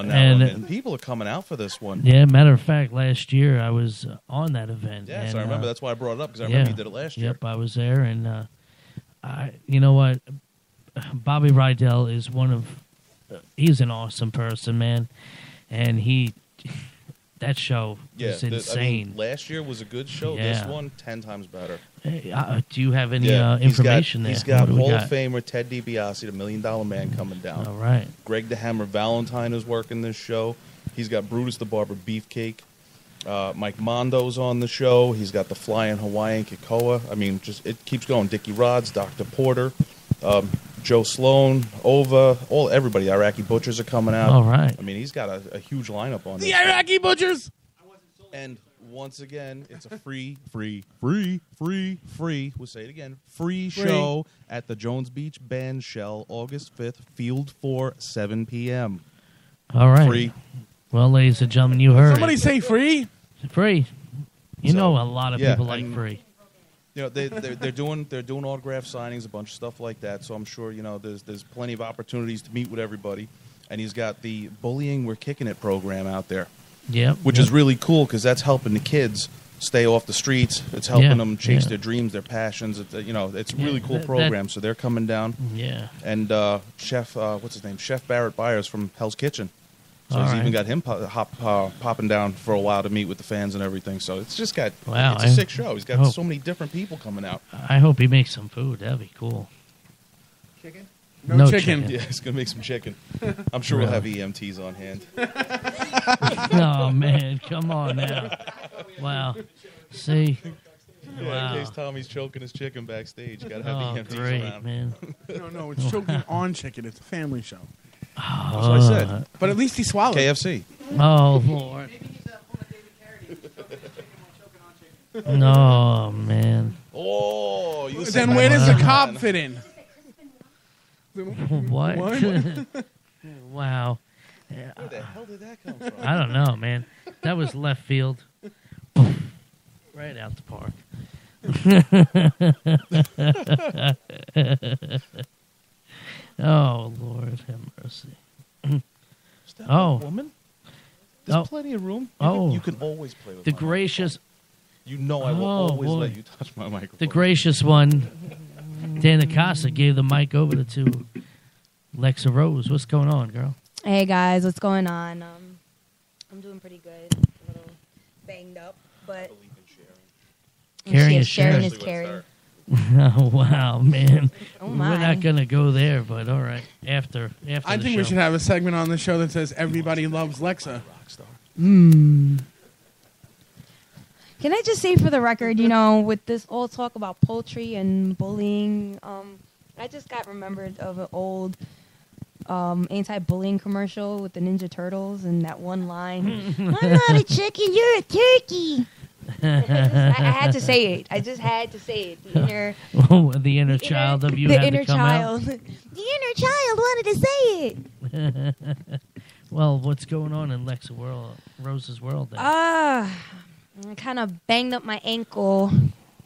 that one, and people are coming out for this one. Yeah, matter of fact, last year I was on that event. Yes, I remember. That's why I brought it up, because I remember you did it last year. Yep, I was there, and you know what? Bobby Rydell is one of... He's an awesome person, man, and that show was insane. I mean, last year was a good show. Yeah. This one, 10 times better. Hey, do you have any information there? He's got Hall of Famer Ted DiBiase, the $1 Million Man, coming down. All right. Greg the Hammer Valentine is working this show. He's got Brutus the Barber Beefcake. Mike Mondo's on the show. He's got the Flying Hawaiian Kikoa. I mean, just it keeps going. Dickie Rods, Dr. Porter. Joe Sloan, Ova, everybody. The Iraqi Butchers are coming out. All right. I mean, he's got a huge lineup on this. The Iraqi Butchers! And once again, it's a free, we'll say it again, free show at the Jones Beach Bandshell, August 5th, Field 4, 7 p.m. All right. Free. Well, ladies and gentlemen, you heard. Somebody say free. Free. You know a lot of people like free. You know, they're doing autograph signings, a bunch of stuff like that. So I'm sure, you know, there's plenty of opportunities to meet with everybody. And he's got the Bullying We're Kicking It program out there. Yeah. Which is really cool because that's helping the kids stay off the streets. It's helping them chase their dreams, their passions. It's, you know, it's a really cool program. So they're coming down. Yeah. And Chef, what's his name? Chef Barrett Byers from Hell's Kitchen. So he's even got him popping down for a while to meet with the fans and everything. So it's just got it's a sick show. He's got so many different people coming out. I hope he makes some food. That'd be cool. Chicken? No chicken. Yeah, he's gonna make some chicken. I'm sure we'll have EMTs on hand. Oh man, come on now! Wow, see. Yeah, in case Tommy's choking his chicken backstage, you gotta have EMTs around. Man. No, it's choking on chicken. It's a family show. That's what I said. But at least he swallowed KFC. Oh, Lord. No, man. Oh, you then where does the cop fit in? What? Wow. Where the hell did that come from? I don't know, man. That was left field. Right out the park. Oh, Lord have mercy. Oh. Woman? There's plenty of room. You can always play with the gracious. You know I will always let you touch my microphone. The gracious one, Dan Acosta, gave the mic over to Lexa Rose. What's going on, girl? Hey, guys. What's going on? I'm doing pretty good. A little banged up, but... Sharing is caring. Oh, wow, man. Oh, my. We're not going to go there, but all right. After I think we should have a segment on the show that says everybody loves Lexa. Mm. Can I just say for the record, you know, with this old talk about poultry and bullying, I just got remembered of an old anti-bullying commercial with the Ninja Turtles and that one line, I'm not a chicken, you're a turkey. I had to say it. I just had to say it. The inner child of you. The inner child. The inner child wanted to say it. Well, what's going on in Lexa world, Rose's world? I kind of banged up my ankle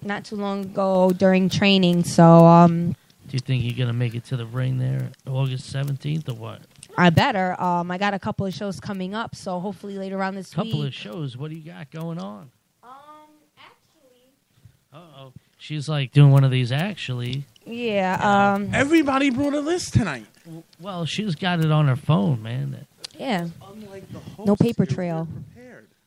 not too long ago during training. So, do you think you're gonna make it to the ring there, August 17th, or what? I better. I got a couple of shows coming up, so hopefully later on this week. Couple of shows? What do you got going on? Actually. Uh-oh. She's like doing one of these actually. Yeah. Everybody brought a list tonight. Well, she's got it on her phone, man. Yeah. Unlike the host, no paper trail.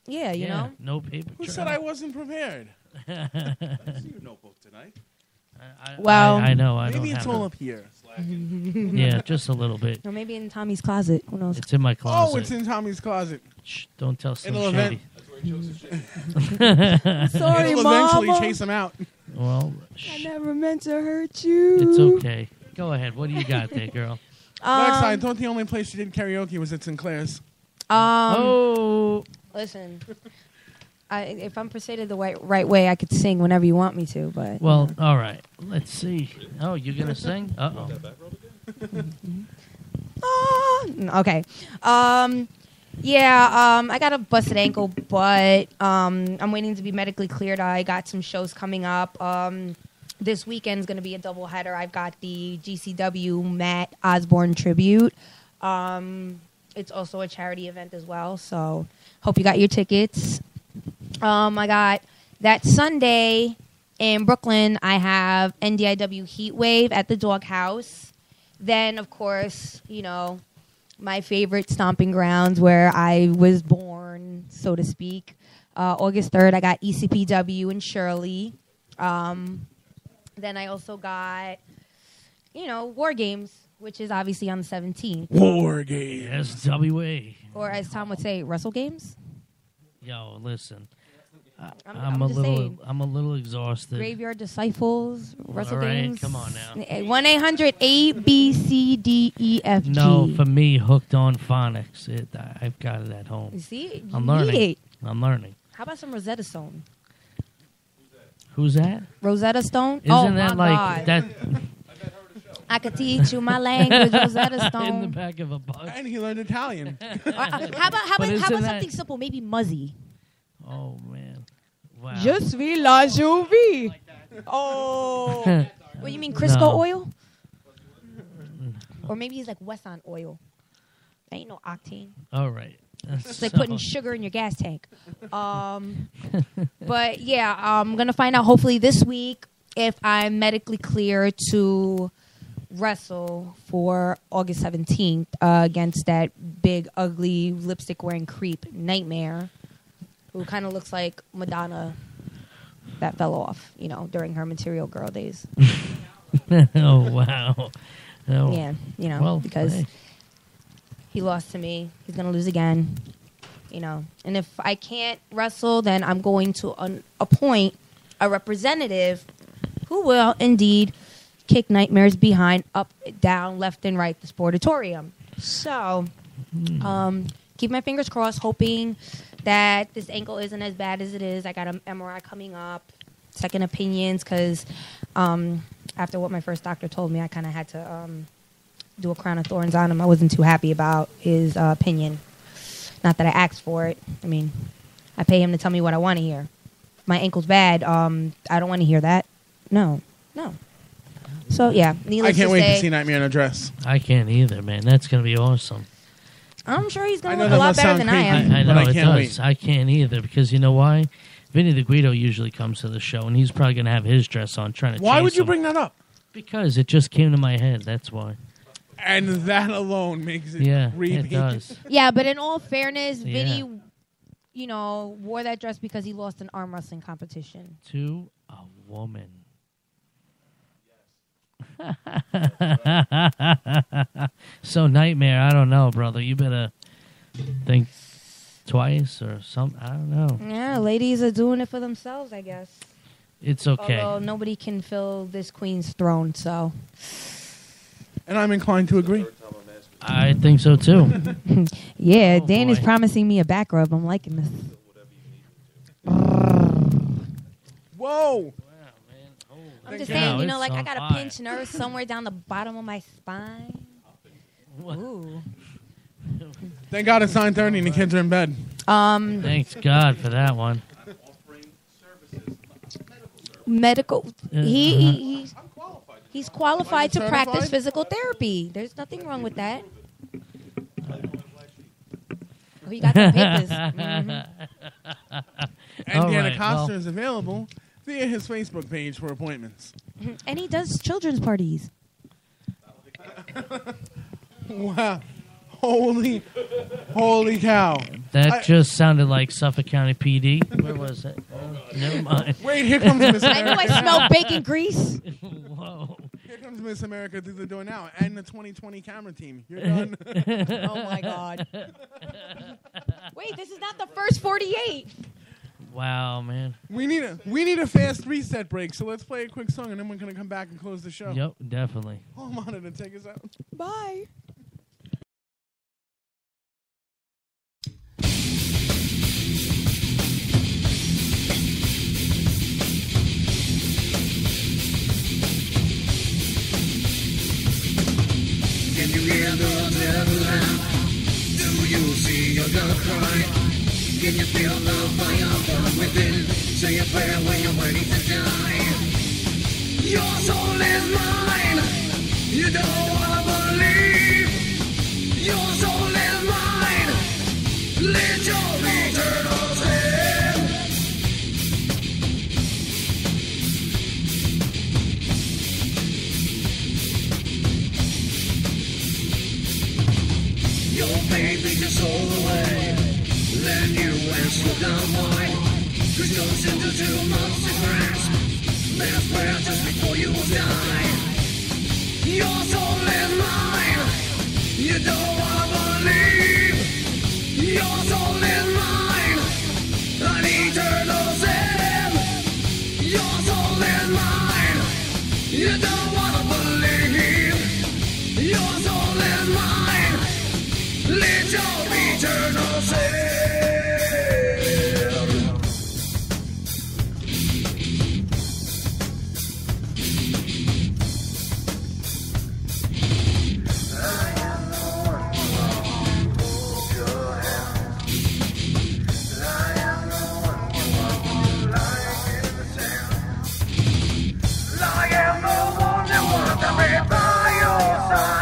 Yeah, you know? No paper trail. Who said I wasn't prepared? I see your notebook tonight. I know. I maybe don't it's have all it. Up here. Yeah, just a little bit. Or maybe in Tommy's closet. Who knows? It's in my closet. Oh, it's in Tommy's closet. Shh, don't tell Slim Shady. That's where he chokes his shit. Sorry, It'll Mama. Eventually chase him out. Well, I never meant to hurt you. It's okay. Go ahead. What do you got there, girl? Next, I thought the only place you did karaoke was at Sinclair's. Listen. If I'm persuaded the right way, I could sing whenever you want me to. But well, all right. Let's see. Oh, you gonna sing? Okay. I got a busted ankle, but I'm waiting to be medically cleared. I got some shows coming up. This weekend's gonna be a doubleheader. I've got the GCW Matt Osborne tribute. It's also a charity event as well. So hope you got your tickets. I got that Sunday in Brooklyn. I have NDIW Heatwave at the Doghouse. Then, of course, you know, my favorite stomping grounds where I was born, so to speak. August 3rd, I got ECPW in Shirley. Then I also got, you know, War Games, which is obviously on the 17th. War Games. SWA. Or as Tom would say, Wrestle Games. Yo, listen. I'm a little exhausted. Graveyard Disciples, Wrestle Games. Come on now. 1-800-ABCDEFG. No, for me, hooked on phonics. I've got it at home. You see, I'm learning. I'm learning. How about some Rosetta Stone? Who's that? Rosetta Stone. Isn't that my like God. That? I could teach you my language, Rosetta Stone. In the back of a bus. And he learned Italian. How about something simple? Maybe Muzzy. Oh, man. Wow. Je suis la juvie. Oh. What, you mean Crisco oil? Or maybe he's like Wesson oil. That ain't no octane. All right. It's like putting sugar in your gas tank. But, yeah, I'm going to find out hopefully this week if I'm medically clear to wrestle for August 17th against that big, ugly, lipstick-wearing creep, Nightmare, who kind of looks like Madonna that fell off, you know, during her Material Girl days. Oh, wow. Oh. Yeah, you know, well, because he lost to me. He's going to lose again, you know. And if I can't wrestle, then I'm going to appoint a representative who will indeed kick Nightmares behind, up, down, left, and right, the Sportatorium. So, keep my fingers crossed, hoping that this ankle isn't as bad as it is. I got an MRI coming up, second opinions, because after what my first doctor told me, I kind of had to do a crown of thorns on him. I wasn't too happy about his opinion. Not that I asked for it. I mean, I pay him to tell me what I want to hear. If my ankle's bad, I don't want to hear that. No. So, yeah. I can't wait to see Nightmare in a dress. I can't either, man. That's going to be awesome. I'm sure he's going to look a lot better than I am. I know it does. I can't either because you know why? Vinny De Guido usually comes to the show, and he's probably going to have his dress on trying to chase him. Why would you bring that up? Because it just came to my head. That's why. And that alone makes it repeat. Yeah, it does. Yeah, but in all fairness, Vinny, you know, wore that dress because he lost an arm wrestling competition. To a woman. So Nightmare, I don't know, brother. You better think twice or something. I don't know. Yeah, ladies are doing it for themselves, I guess. It's okay. Although nobody can fill this queen's throne, so. And I'm inclined to agree. I think so too. Yeah, oh, Dan is promising me a back rub. I'm liking this. Whoa. I'm just saying, you know, like I got a pinched nerve somewhere down the bottom of my spine. Ooh. Thank God it's 9:30 and the kids are in bed. Thanks God for that one. I'm offering services. Medical. He's qualified to practice physical therapy. There's nothing wrong with that. He got the papers. Mm-hmm. And Dan Acosta is available via his Facebook page for appointments. And he does children's parties. Wow. Holy cow. That just sounded like Suffolk County PD. Where was it? Never mind. Wait, here comes Miss America. I know I smell bacon grease. Whoa. Here comes Miss America through the door now. And the 2020 camera team. You're done. Oh, my God. Wait, this is not the first 48. Wow, man. We need a fast reset break, so let's play a quick song, and then we're going to come back and close the show. Yep, definitely. Hold on to take us out. Bye. Can you hear the devil laugh? Do you see your girl cry? Can you feel the fire from within? Say a prayer when you're waiting to die. Your soul is mine. You don't wanna believe. Your soul is mine. Let your eternal sin. Your baby just sold away. Then you asked for the wine. Cause no sin to 2 months in grass. Last prayer just before you will die. Your soul is mine. You don't wanna believe. Your soul is mine. An eternal sin. Your soul is mine. You don't wanna believe. Your soul is mine. Let your eternal sin. I am the one you want. Hold your hand. I am the one you want. Lying in the sand. I am the one you want to be by your side.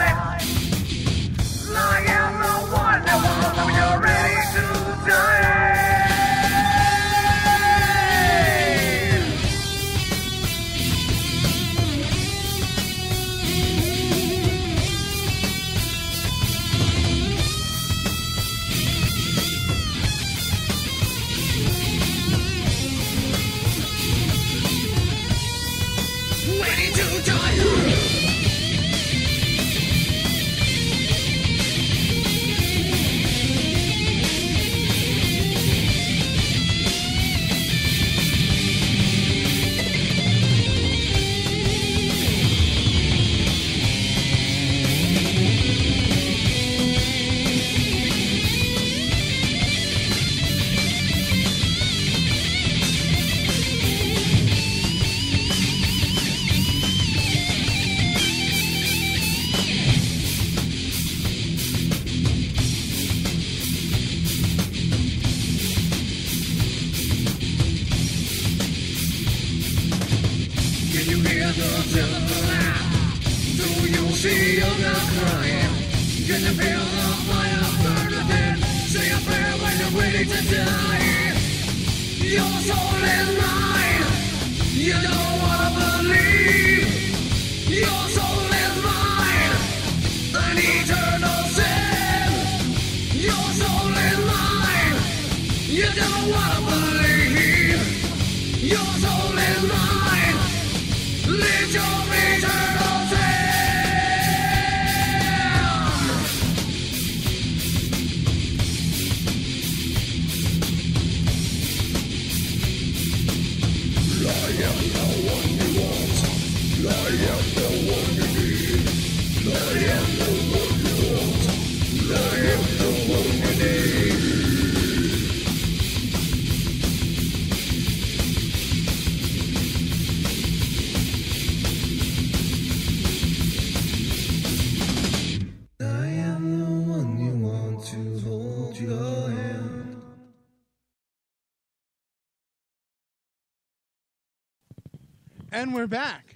And we're back.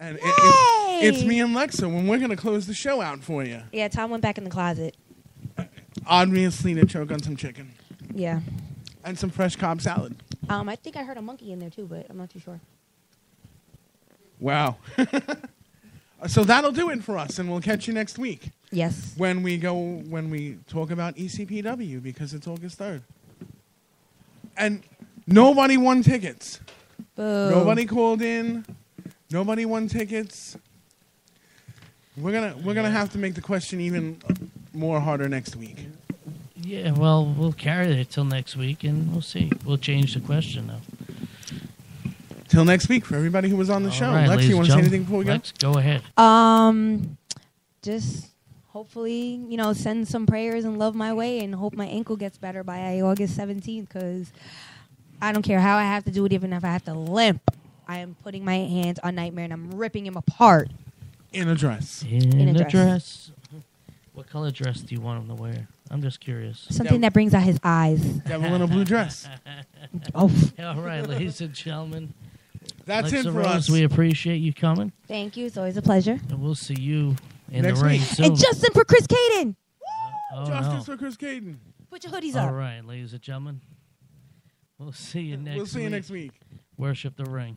And it's me and Lexa when we're going to close the show out for you. Yeah, Tom went back in the closet. obviously to choke on some chicken. Yeah. And some fresh Cobb salad. I think I heard a monkey in there too, but I'm not too sure. Wow. So that'll do it for us, and we'll catch you next week. Yes. When we talk about ECPW, because it's August 3rd. And nobody won tickets. Boo. Nobody called in. Nobody won tickets. We're gonna have to make the question even more harder next week. Yeah, well, we'll carry it till next week, and we'll see. We'll change the question though. Till next week for everybody who was on the show. Right, Lex, you want to say anything before we go? Lex, go ahead. Just hopefully, you know, send some prayers and love my way, and hope my ankle gets better by August 17th, because I don't care how I have to do it, even if I have to limp. I am putting my hands on Nightmare, and I'm ripping him apart. In a dress. In a dress. What color dress do you want him to wear? I'm just curious. Something that brings out his eyes. Devil in a blue dress. Oh. All right, ladies and gentlemen. That's it for us. We appreciate you coming. Thank you. It's always a pleasure. And we'll see you in the ring soon. And Justin for Chris Caden. Oh, justice for Chris Caden. Put your hoodies up. All right, ladies and gentlemen. We'll see you next week. Worship the ring.